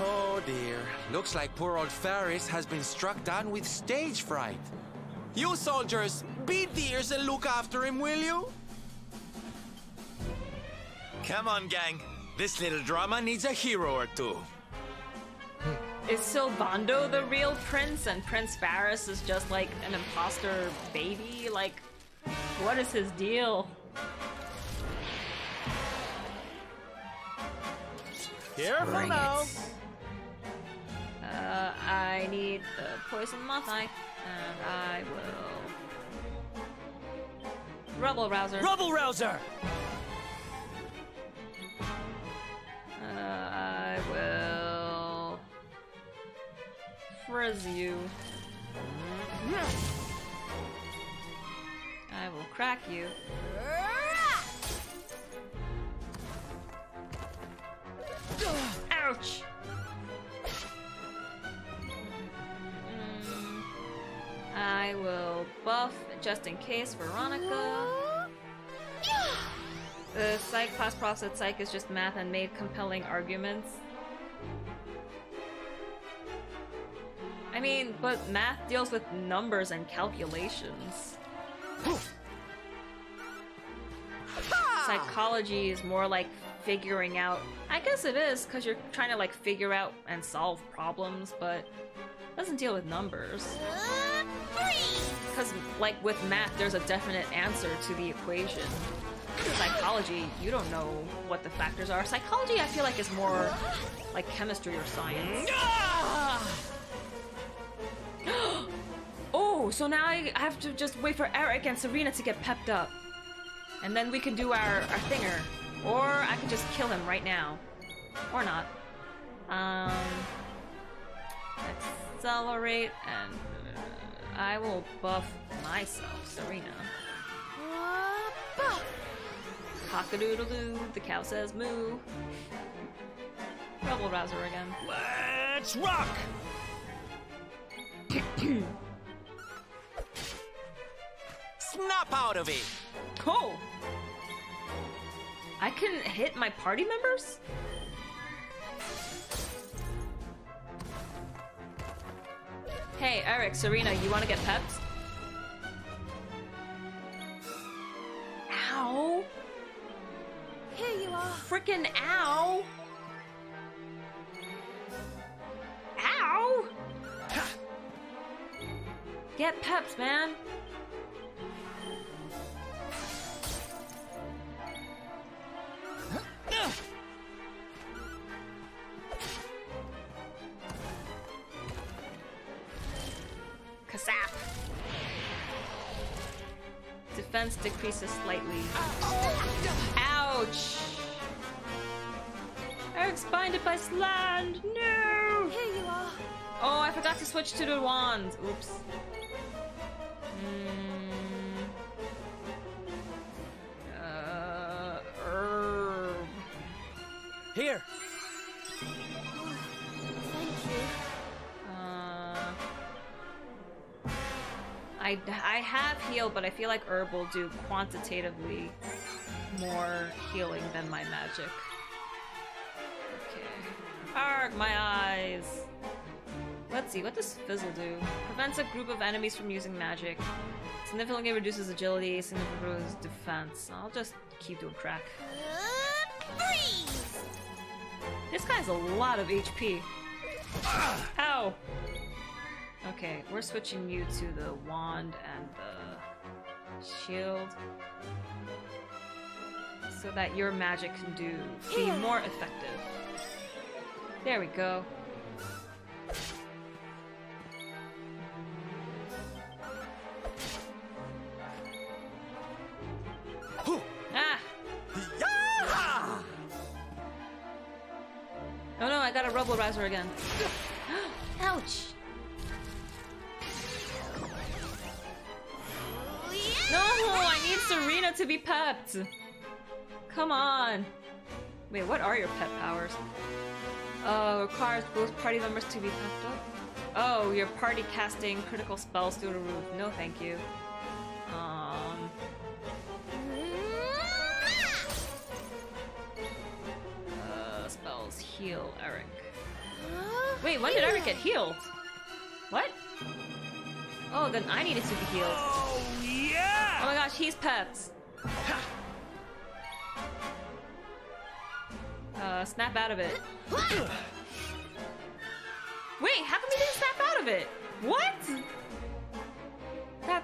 Oh dear, looks like poor old Faris has been struck down with stage fright. You soldiers, beat the ears and look after him, will you? Come on, gang. This little drama needs a hero or two. Is Sylvando the real prince and Prince Faris is just like an imposter baby? Like, what is his deal? Careful now. I need the poison moth eye, and I will rubble rouser. Rubble rouser. I will frizz you. I will crack you. Ouch! I will buff just in case Veronica. The psych class props at psych is just math and made compelling arguments. I mean, but math deals with numbers and calculations. Psychology is more like figuring out. I guess it is, because you're trying to like figure out and solve problems, but it doesn't deal with numbers. Because like with math, there's a definite answer to the equation. Psychology, you don't know what the factors are. Psychology, I feel like, is more like chemistry or science. Oh, so now I have to just wait for Eric and Serena to get pepped up. And then we can do our thinger. Or I could just kill him right now. Or not. Accelerate, and I will buff myself, Serena. Cock-a-doodle-doo, the cow says moo. Rebel rouser again. Let's rock! Snap out of it! Cool! I can hit my party members? Hey, Eric, Serena, you want to get pepped? Ow! Here you are. Frickin' ow! Ow! Ha. Get pepped, man. Kasap. Defense decreases slightly. Ouch! Eric's binded by Sland! No! Here you are. Oh, I forgot to switch to the wand. Oops. Here. Thank you. I have heal, but I feel like herb will do quantitatively more healing than my magic. Okay. Arg, my eyes. Let's see, what does fizzle do? Prevents a group of enemies from using magic. Significantly reduces agility. Significantly reduces defense. I'll just keep doing crack. Freeze! This guy has a lot of HP. Ow! Okay, we're switching you to the wand and the shield so that your magic can be more effective. There we go. Ah! Oh no, I got a Rubble Rouser again. Ouch! No! I need Serena to be pepped! Come on! Wait, what are your pet powers? Requires both party members to be pepped up? Oh, your party casting critical spells through the roof. No thank you. Spells heal Eric. Wait, when did Eric get healed? What? Oh, then I needed to be healed. Oh yeah! Oh my gosh, he's pets. Snap out of it. Wait, how come he didn't snap out of it? What? That.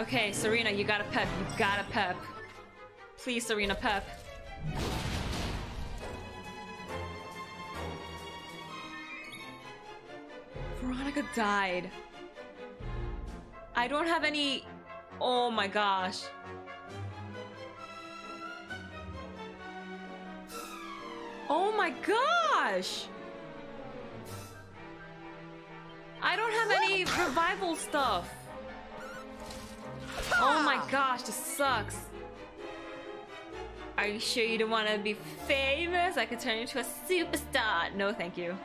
Okay, Serena, you gotta pep. You gotta pep. Please, Serena, pep. Veronica died. I don't have any... Oh my gosh. Oh my gosh! I don't have any revival stuff. Oh my gosh, this sucks. Are you sure you don't want to be famous? I could turn you into a superstar. No, thank you.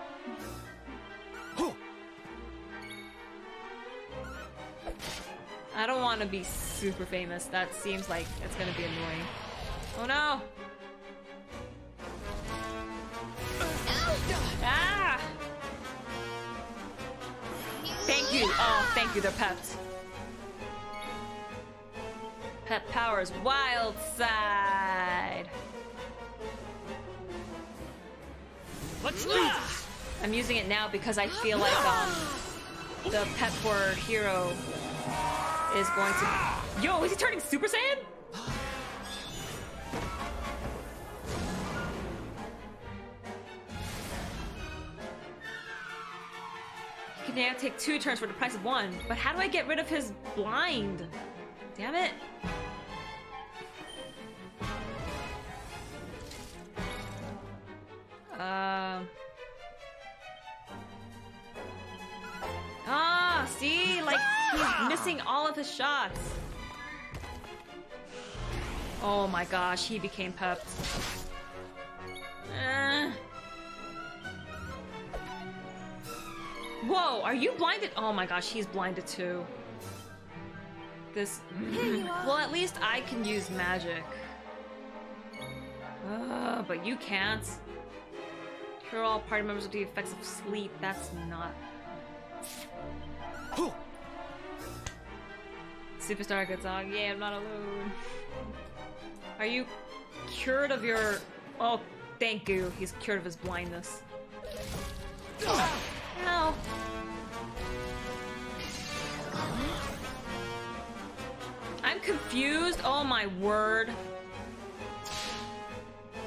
I don't want to be super famous. That seems like it's gonna be annoying. Oh no! Ah! Thank you. Oh, thank you. They're pepped. Pep powers wild side. Let's do this. I'm using it now because I feel like the pep word hero is going to. Yo, is he turning Super Saiyan? He can now take 2 turns for the price of 1. But how do I get rid of his blind? Damn it. Ah, see? Like, he's missing all of his shots. Oh my gosh, he became pepped. Whoa, are you blinded? Oh my gosh, he's blinded too. This. Well, at least I can use magic. But you can't. Cure all party members with the effects of sleep. That's not. Superstar good song. Yeah, I'm not alone. Are you cured of your. Oh, thank you. He's cured of his blindness. Ow. I'm confused. Oh my word.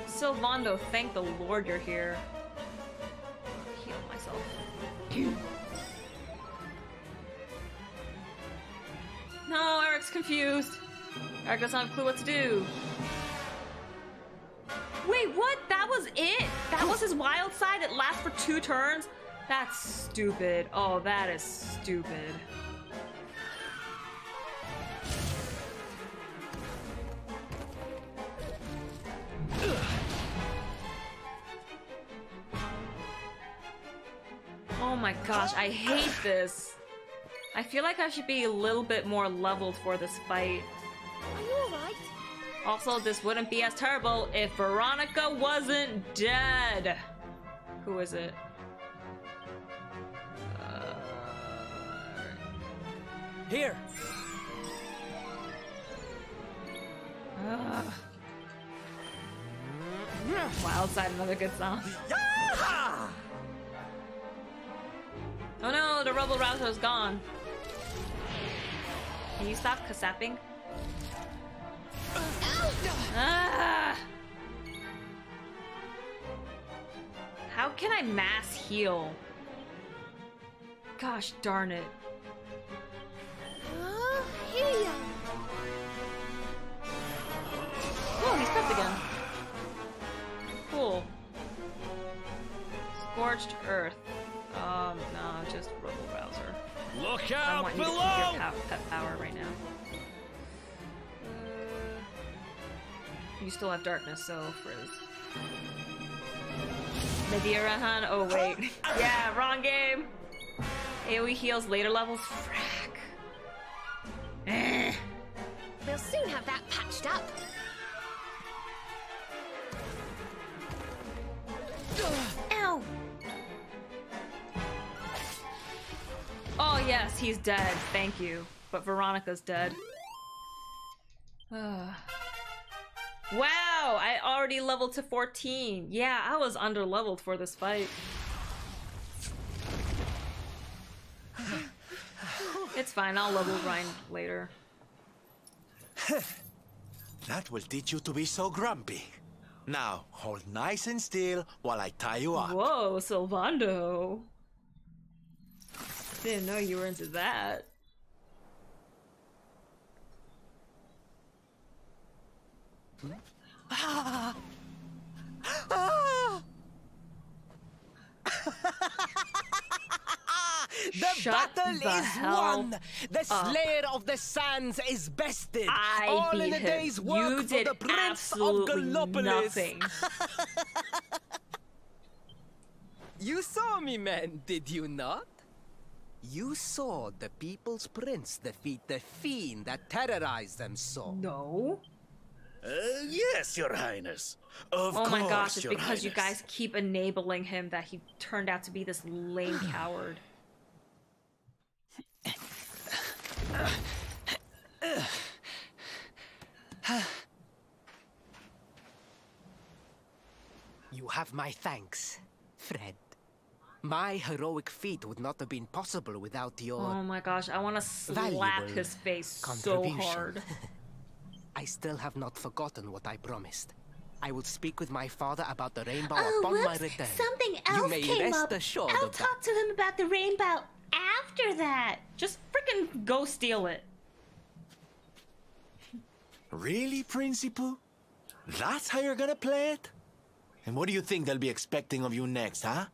Sylvando, thank the Lord you're here. Heal myself. No, Eric's confused. Eric doesn't have a clue what to do. Wait, what? That was it? That was his wild side? It lasts for 2 turns? That's stupid. Oh, that is stupid. Oh my gosh, I hate this. I feel like I should be a little bit more leveled for this fight. Are you alright? Also, this wouldn't be as terrible if Veronica wasn't dead. Who is it? Here. Wild Side, another good song. Yaha! Oh no, the Robo Rouser's gone. Can you stop cassapping? Ah! How can I mass heal? Gosh darn it. Oh, he's stuck again. Cool. Scorched Earth. No, just Rubble Rouser. Look out below! I want you to keep your pet power right now. You still have darkness, so Frizz. Nadirahan. Oh, wait. Yeah, wrong game! AoE heals later levels. Frack. We'll soon have that patched up. Ow! Oh yes, he's dead. Thank you. But Veronica's dead. Wow, I already leveled to 14. Yeah, I was underleveled for this fight. It's fine, I'll level Ryan later. That will teach you to be so grumpy. Now, hold nice and still while I tie you up. Whoa, Sylvando. Didn't know you were into that. Ah. Ah. The battle is won! The Slayer of the Sands is bested! All in a day's work for the Prince of Galopolis! You saw me, man, did you not? You saw the People's Prince defeat the fiend that terrorized them so. No. Yes, Your Highness. Of course, my gosh, it's because you guys keep enabling him that he turned out to be this lame coward. You have my thanks, Fred. My heroic feat would not have been possible without your... Oh my gosh, I want to slap his face so hard. I still have not forgotten what I promised. I will speak with my father about the rainbow upon my return. Something else came up. I'll talk to him about the rainbow after that. Just freaking go steal it. Really, Principal? That's how you're gonna play it? And what do you think they'll be expecting of you next, huh?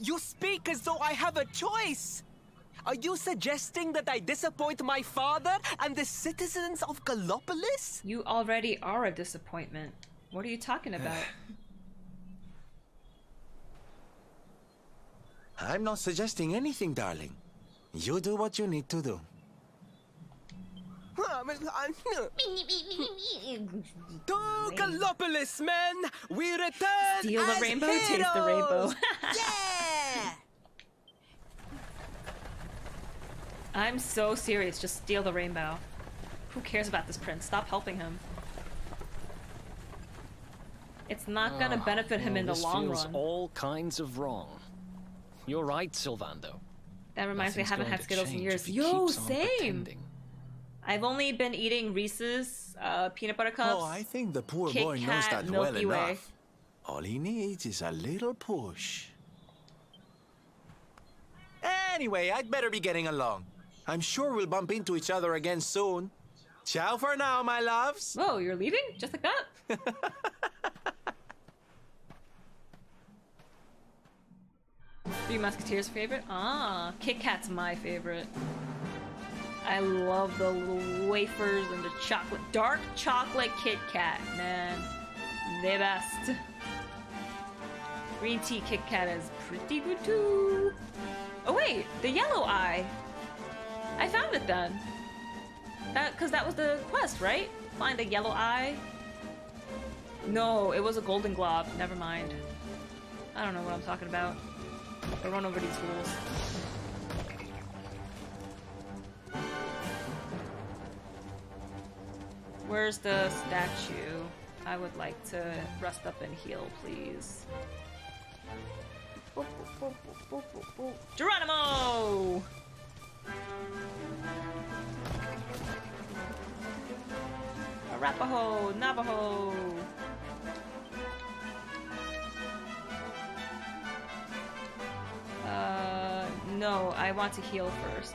You speak as though I have a choice! Are you suggesting that I disappoint my father and the citizens of Galopolis? You already are a disappointment. What are you talking about? I'm not suggesting anything, darling. You do what you need to do. To Galopolis, men! We return! Steal the rainbow, taste the rainbow. Yeah! I'm so serious, just steal the rainbow. Who cares about this prince? Stop helping him. It's not gonna benefit him in the long run. All kinds of wrong. You're right, Sylvando. That reminds me, I haven't had Skittles in years. Yo, same! I've only been eating Reese's, peanut butter cups. Oh, I think the poor boy knows that well enough. All he needs is a little push. Anyway, I'd better be getting along. I'm sure we'll bump into each other again soon. Ciao for now, my loves. Whoa, you're leaving? Just like that? Three Musketeers' favorite? Ah, Kit Kat's my favorite. I love the little wafers and the chocolate. Dark chocolate Kit Kat, man. The best. Green tea Kit Kat is pretty good too. Oh wait, the yellow eye. I found it then. Because that was the quest, right? Find the yellow eye. No, it was a golden glob. Never mind. I don't know what I'm talking about. I run over these rules. Where's the statue? I would like to rest up and heal, please. Boop, boop, boop, boop, boop, boop. Geronimo! Arapaho, Navajo. No, I want to heal first.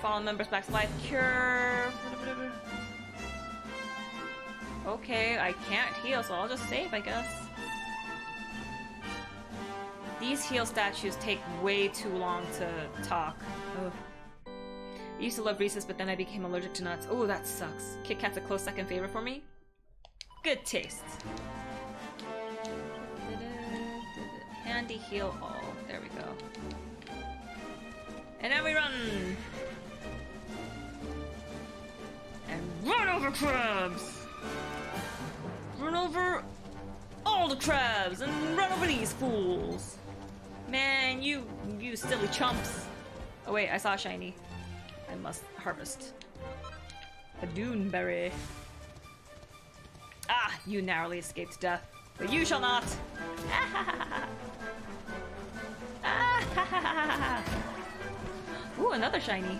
Fallen members max life cure. Okay, I can't heal, so I'll just save, I guess. These heal statues take way too long to talk. Ugh. I used to love Reese's, but then I became allergic to nuts. Oh, that sucks. Kit Kat's a close second favorite for me. Good taste. Handy heal all. There we go. And then we run! And run over crabs! Run over all the crabs and run over these fools! Man, you silly chumps. Oh wait, I saw a shiny. I must harvest. A Duneberry. Ah, you narrowly escaped death, but you shall not! Ah, ha, ha, ha. Ah, ha, ha, ha, ha. Ooh, another shiny.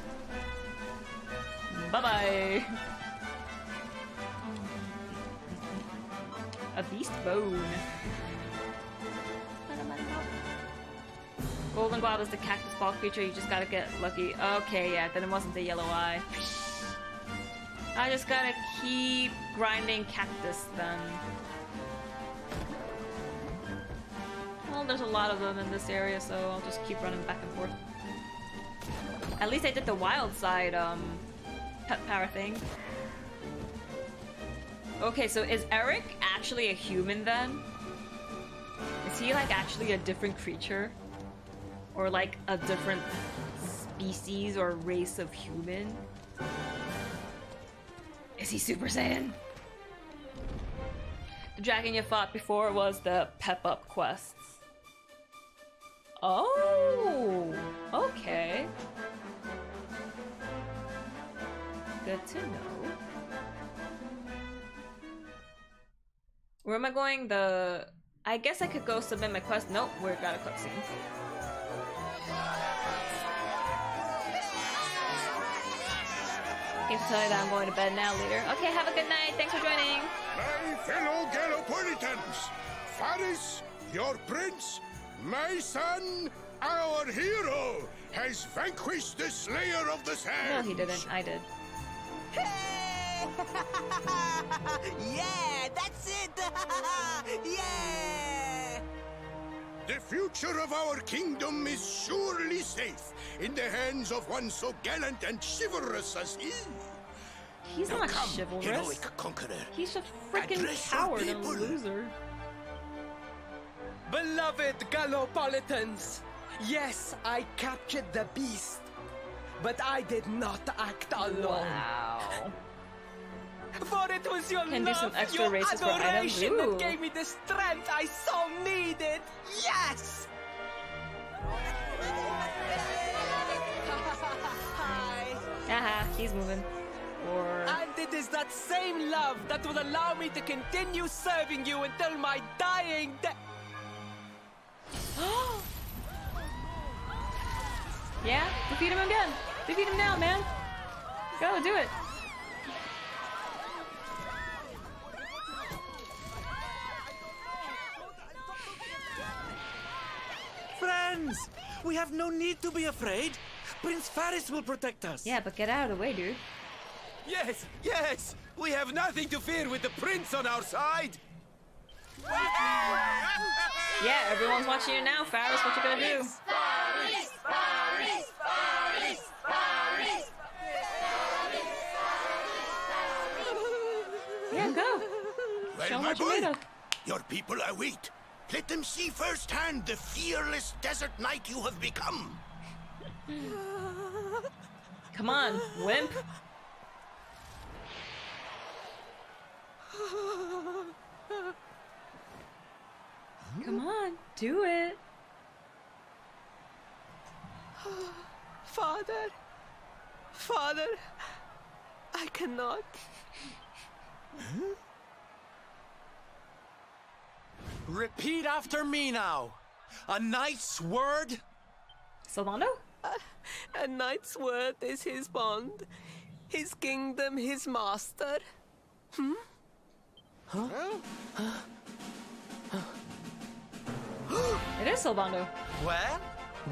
Bye-bye. A beast bone. Golden Glob is the cactus ball creature, you just gotta get lucky. Okay, yeah, then it wasn't the yellow eye. I just gotta keep grinding cactus then. Well, there's a lot of them in this area, so I'll just keep running back and forth. At least I did the wild side, pet power thing. Okay, so is Eric actually a human then? Is he, like, actually a different creature? Or, like, a different species or race of human? Is he Super Saiyan? The dragon you fought before was the Pep Up quests. Oh! Okay. Good to know. Where am I going? The... I guess I could go submit my quest. Nope, we've got a cutscene. I can tell you that I'm going to bed now, leader. Okay, have a good night. Thanks for joining. My fellow Galopolitans, Faris, your prince, my son, our hero, has vanquished the Slayer of the Sands. No, he didn't. I did. Hey! Yeah, that's it! Yeah! The future of our kingdom is surely safe in the hands of one so gallant and chivalrous as he. He's now not come, chivalrous. Heroic conqueror. He's a freaking coward and loser. Beloved Galopolitans, yes, I captured the beast, but I did not act alone. Wow. For it was your love, your adoration that gave me the strength I so needed. Yes! Haha, he's moving. Or... And it is that same love that will allow me to continue serving you until my dying day. Yeah, defeat him again. Defeat him now, man. Go, do it. Friends, we have no need to be afraid. Prince Faris will protect us. Yeah, but get out of the way, dude. Yes, yes, we have nothing to fear with the prince on our side. Yeah, everyone's watching you now, Faris. What you gonna do? Faris, Faris, Faris, Faris, Faris. Yeah, go. Well, show my boy, your people await. Let them see firsthand the fearless desert knight you have become. Come on, wimp. Come on, do it. Father, I cannot. Repeat after me now. A knight's word? Sylvando? A knight's word is his bond, his kingdom, his master. Hmm? Huh? It is Sylvando. Well,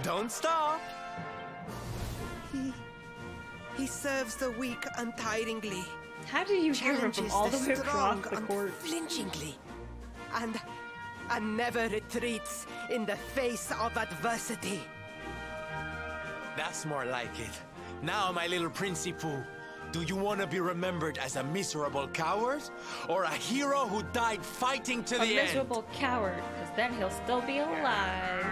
don't stop. He serves the weak untiringly. How do you hear him from all the way across the court? Unflinchingly, and never retreats in the face of adversity. That's more like it. Now, my little Princey Poo, do you want to be remembered as a miserable coward or a hero who died fighting to the end? A miserable coward, because then he'll still be alive.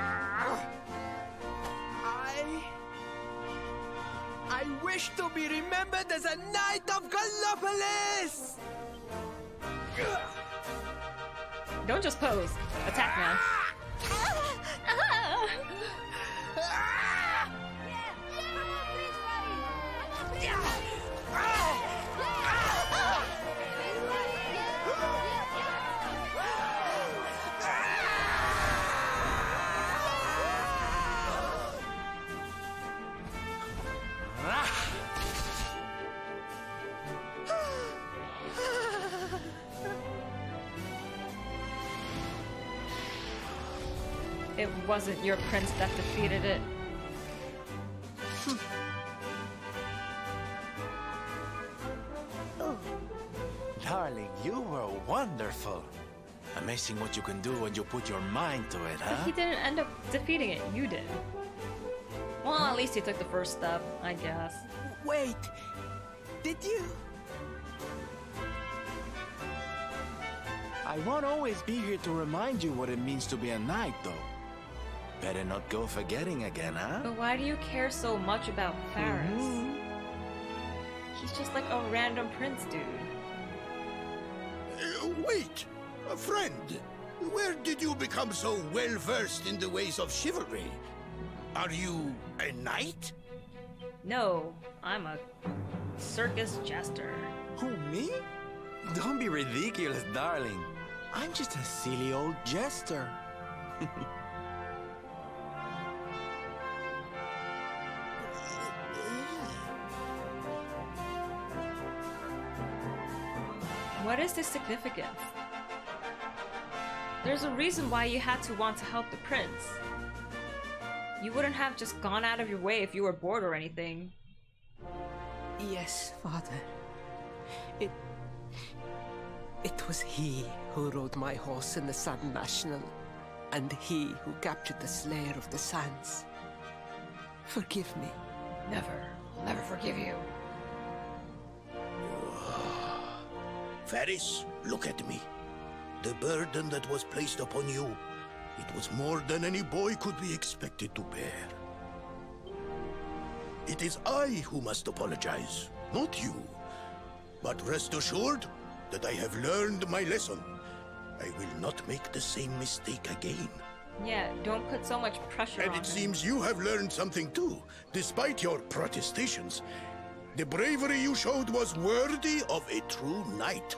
I wish to be remembered as a knight of Galopolis! Don't just pose. Attack now. It wasn't your prince that defeated it. Darling, you were wonderful. Amazing what you can do when you put your mind to it, huh? But he didn't end up defeating it, you did. Well, at least he took the first step, I guess. Wait, did you? I won't always be here to remind you what it means to be a knight, though. Better not go forgetting again, huh? But why do you care so much about Faris? He's just like a random prince, dude. Wait! A friend! Where did you become so well-versed in the ways of chivalry? Are you a knight? No, I'm a circus jester. Who, me? Don't be ridiculous, darling. I'm just a silly old jester. What is the significance? There's a reason why you had to want to help the prince. You wouldn't have just gone out of your way if you were bored or anything. Yes, father. It was he who rode my horse in the Sun National, and he who captured the Slayer of the Sands. Forgive me. Never, I'll never forgive you. Faris, look at me. The burden that was placed upon you, it was more than any boy could be expected to bear. It is I who must apologize, not you. But rest assured that I have learned my lesson. I will not make the same mistake again. Yeah, don't put so much pressure on him. And it seems you have learned something too, despite your protestations. The bravery you showed was worthy of a true knight.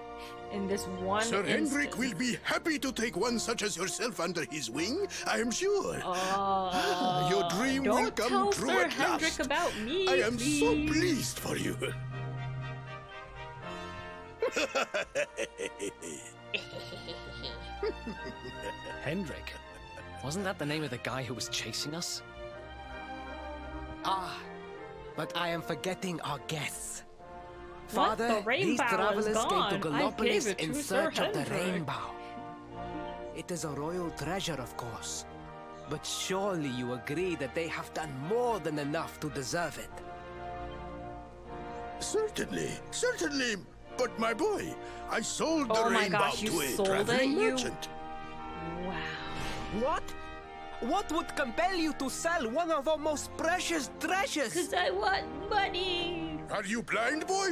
In this one Sir Hendrik will be happy to take one such as yourself under his wing, I am sure. Your dream will come true at last. Don't tell Sir Hendrik about me, I am so pleased for you. Hendrik? Wasn't that the name of the guy who was chasing us? Ah, but I am forgetting our guests. Father, these travelers came to Galopolis in search of the rainbow. It is a royal treasure, of course. But surely you agree that they have done more than enough to deserve it. Certainly, certainly. But my boy, I sold the rainbow to a traveling merchant. Wow. What? What would compel you to sell one of our most precious treasures? Because I want money. Are you blind, boy?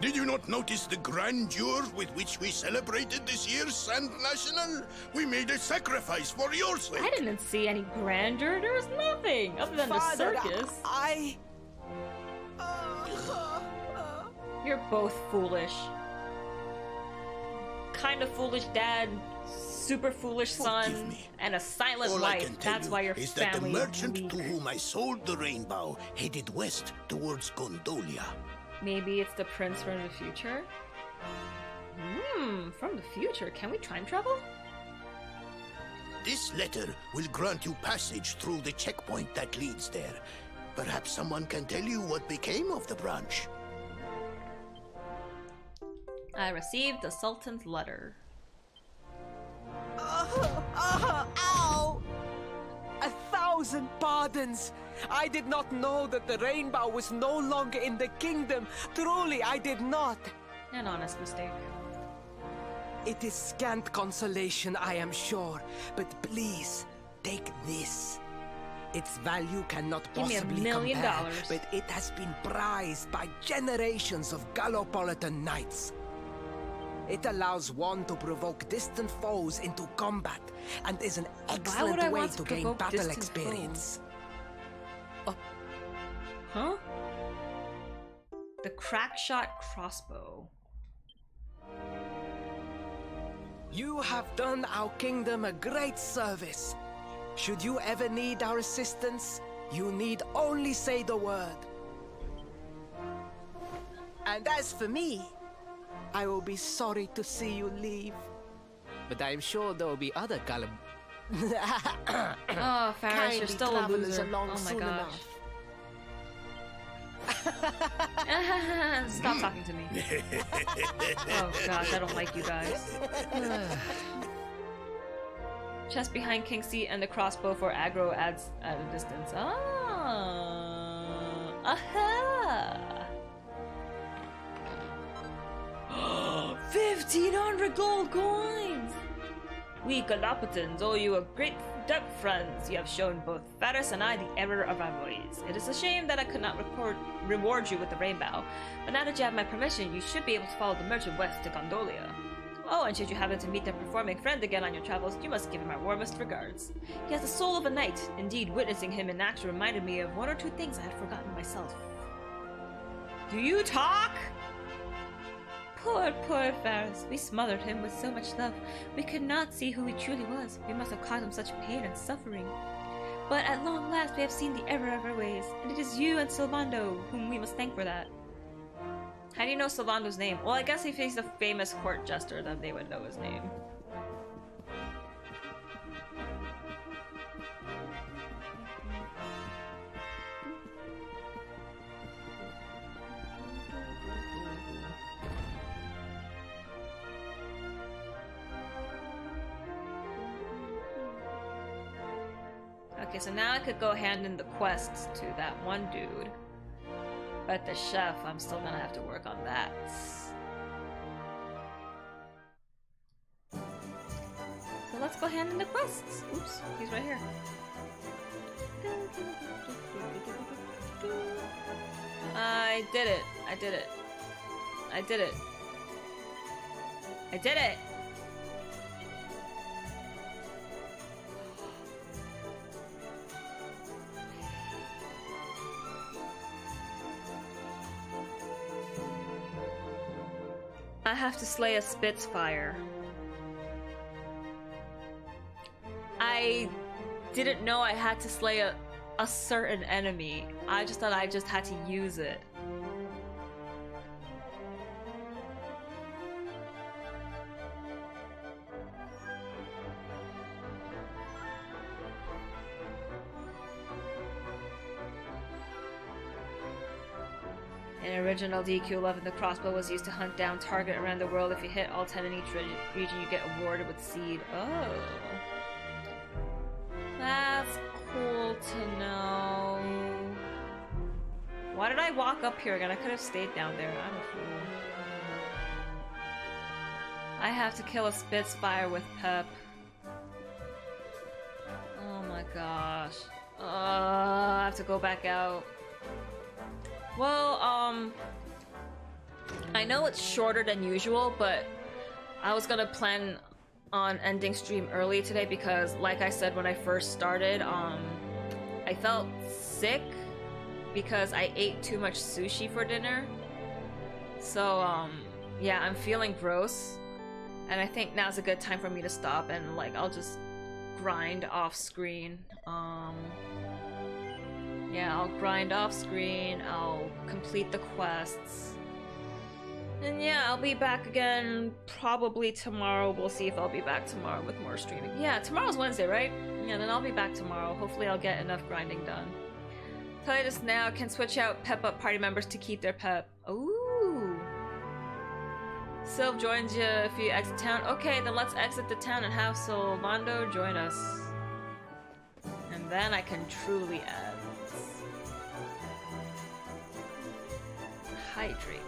Did you not notice the grandeur with which we celebrated this year's Sand National? We made a sacrifice for your sake. I didn't see any grandeur. There was nothing other than the circus. You're both foolish. kind of foolish dad, super foolish son, and a silent wife. That's why your family is that the merchant to whom I sold the rainbow headed west towards Gondolia. Maybe it's the prince from the future? Hmm, from the future. Can we time travel? This letter will grant you passage through the checkpoint that leads there. Perhaps someone can tell you what became of the branch. I received the Sultan's letter. Ow! 1,000 pardons! I did not know that the rainbow was no longer in the kingdom. Truly, I did not. An honest mistake. It is scant consolation, I am sure. But please, take this. Its value cannot possibly compare, but it has been prized by generations of Galopolitan knights. It allows one to provoke distant foes into combat, and is an excellent way to gain battle experience. Oh. Huh? The Crackshot Crossbow. You have done our kingdom a great service. Should you ever need our assistance, you need only say the word. And as for me, I will be sorry to see you leave. But I am sure there will be other Oh, Faris, you're still a loser. Oh my gosh. Stop talking to me. Oh gosh, I don't like you guys. Chest behind King's seat and the crossbow for aggro adds at a distance. Ah! Aha! 1,500 gold coins! We Galopitans owe you a great debt, friends. You have shown both Faris and I the error of our ways. It is a shame that I could not reward you with the rainbow, but now that you have my permission, you should be able to follow the merchant west to Gondolia. Oh, and should you happen to meet the performing friend again on your travels, you must give him our warmest regards. He has the soul of a knight. Indeed, witnessing him in action reminded me of one or two things I had forgotten myself. Do you talk? Poor, poor Faris. We smothered him with so much love. We could not see who he truly was. We must have caused him such pain and suffering. But at long last, we have seen the error of our ways, and it is you and Sylvando whom we must thank for that. How do you know Sylvando's name? Well, I guess if he's a famous court jester, then they would know his name. Okay, so now I could go hand in the quests to that one dude. But the chef, I'm still gonna have to work on that. So let's go hand in the quests. Oops, he's right here. I did it. I did it. I did it. I did it! I have to slay a Spitfire. I didn't know I had to slay a certain enemy. I just thought I just had to use it. In original DQ11, the crossbow was used to hunt down target around the world. If you hit all 10 in each region, you get awarded with seed. Oh. That's cool to know. Why did I walk up here again? I could have stayed down there. I'm a fool. I have to kill a Spitfire with Pep. Oh my gosh. I have to go back out. Well, I know it's shorter than usual, but I was gonna plan on ending stream early today because, like I said when I first started, I felt sick because I ate too much sushi for dinner. So, yeah, I'm feeling gross. And I think now's a good time for me to stop and like I'll just grind off screen. Yeah, I'll grind off screen, I'll complete the quests. And yeah, I'll be back again probably tomorrow. We'll see if I'll be back tomorrow with more streaming. Yeah, tomorrow's Wednesday, right? Yeah, then I'll be back tomorrow. Hopefully I'll get enough grinding done. Titus now can switch out pep up party members to keep their pep. Ooh. Sylv joins you if you exit town. Okay, then let's exit the town and have Sylvando join us. And then I can truly end. Hydrate.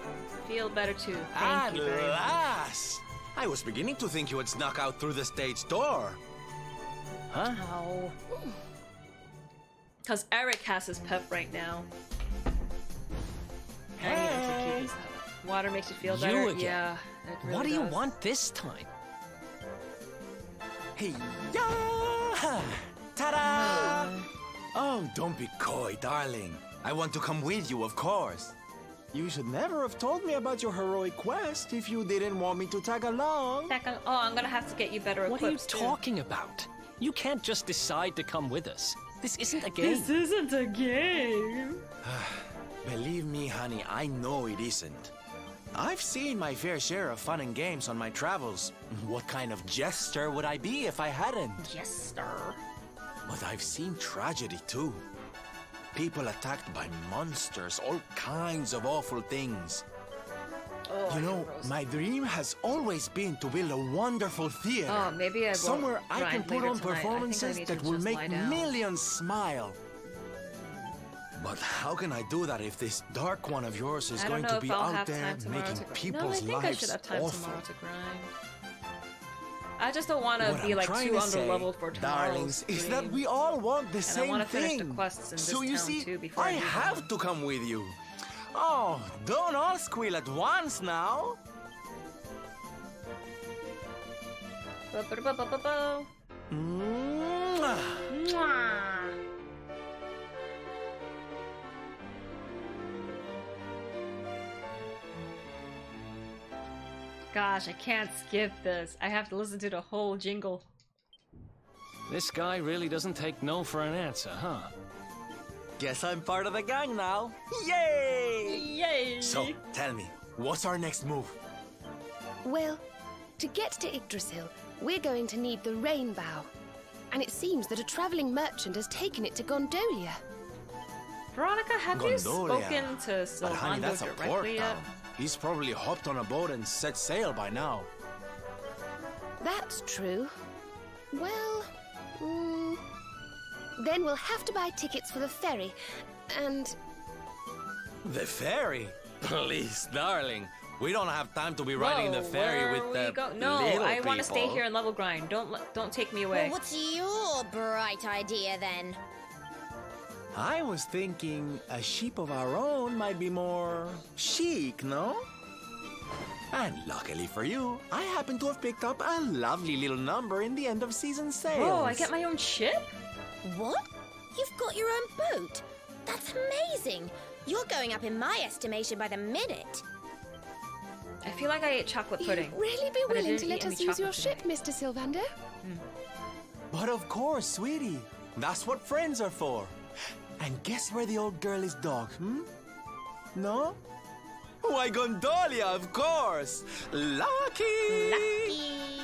Feel better too. Thank you very much. At last! I was beginning to think you would snuck out through the stage door. Huh? Oh. Because Eric has his pep right now. Hey. I need to keep his pep. Water makes you feel better. You again. Yeah. It really what do you does. Want this time? Hey, yeah! Ta-da! Oh, don't be coy, darling. I want to come with you, of course. You should never have told me about your heroic quest if you didn't want me to tag along. Oh, I'm gonna have to get you better equipped. What are you talking about? You can't just decide to come with us. This isn't a game. This isn't a game. Believe me, honey, I know it isn't. I've seen my fair share of fun and games on my travels. What kind of jester would I be if I hadn't? Jester. But I've seen tragedy too. People attacked by monsters, all kinds of awful things. Oh, you know, my dream has always been to build a wonderful theater. Oh, maybe I somewhere I can put on performances that will make millions smile. But how can I do that if this dark one of yours is going to be out there making people's lives awful? I just don't want to be like too underleveled for tomorrow's darlings, is that we all want the same thing. I want to finish the quests in this town too before I have to come with you. Oh, don't all squeal at once now. Gosh, I can't skip this. I have to listen to the whole jingle. This guy really doesn't take no for an answer, huh? Guess I'm part of the gang now. Yay! Yay! So, tell me, what's our next move? Well, to get to Yggdrasil, we're going to need the rain bough. And it seems that a traveling merchant has taken it to Gondolia. Veronica, have you spoken to Sylvando directly yet? He's probably hopped on a boat and set sail by now. That's true. Well, then we'll have to buy tickets for the ferry, and... The ferry? Please, darling. We don't have time to be riding the ferry with the little people. No, I want to stay here and level grind. Don't take me away. Well, what's your bright idea, then? I was thinking a ship of our own might be more chic, no? And luckily for you, I happen to have picked up a lovely little number in the end of season sales. Oh, I get my own ship? What? You've got your own boat? That's amazing. You're going up in my estimation by the minute. I feel like I ate chocolate pudding. You'd really be willing to let us use your ship, Mr. Sylvando? But of course, sweetie. That's what friends are for. And guess where the old girl is, dog? Hmm? No? Why, Gondolia, of course! Lucky! Lucky!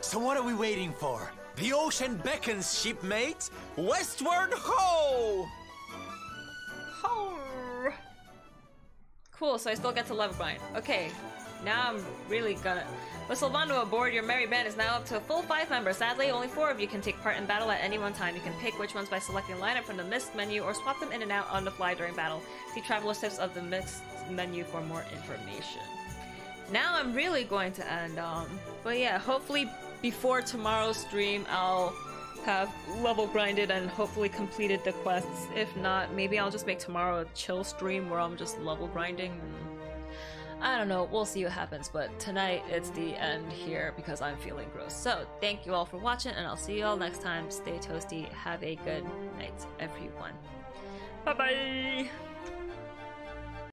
So what are we waiting for? The ocean beckons, shipmates! Westward ho! Ho! Cool, so I still get to level grind. Okay, now I'm really gonna... With Sylvando aboard, your merry band is now up to a full 5 members. Sadly, only 4 of you can take part in battle at any one time. You can pick which ones by selecting a lineup from the mixed menu or swap them in and out on the fly during battle. See Traveler's Tips of the mixed menu for more information. Now I'm really going to end, but yeah, hopefully before tomorrow's stream, I'll have level grinded and hopefully completed the quests. If not, maybe I'll just make tomorrow a chill stream where I'm just level grinding and I don't know, we'll see what happens, but tonight it's the end here because I'm feeling gross. So, thank you all for watching, and I'll see you all next time. Stay toasty, have a good night, everyone. Bye-bye!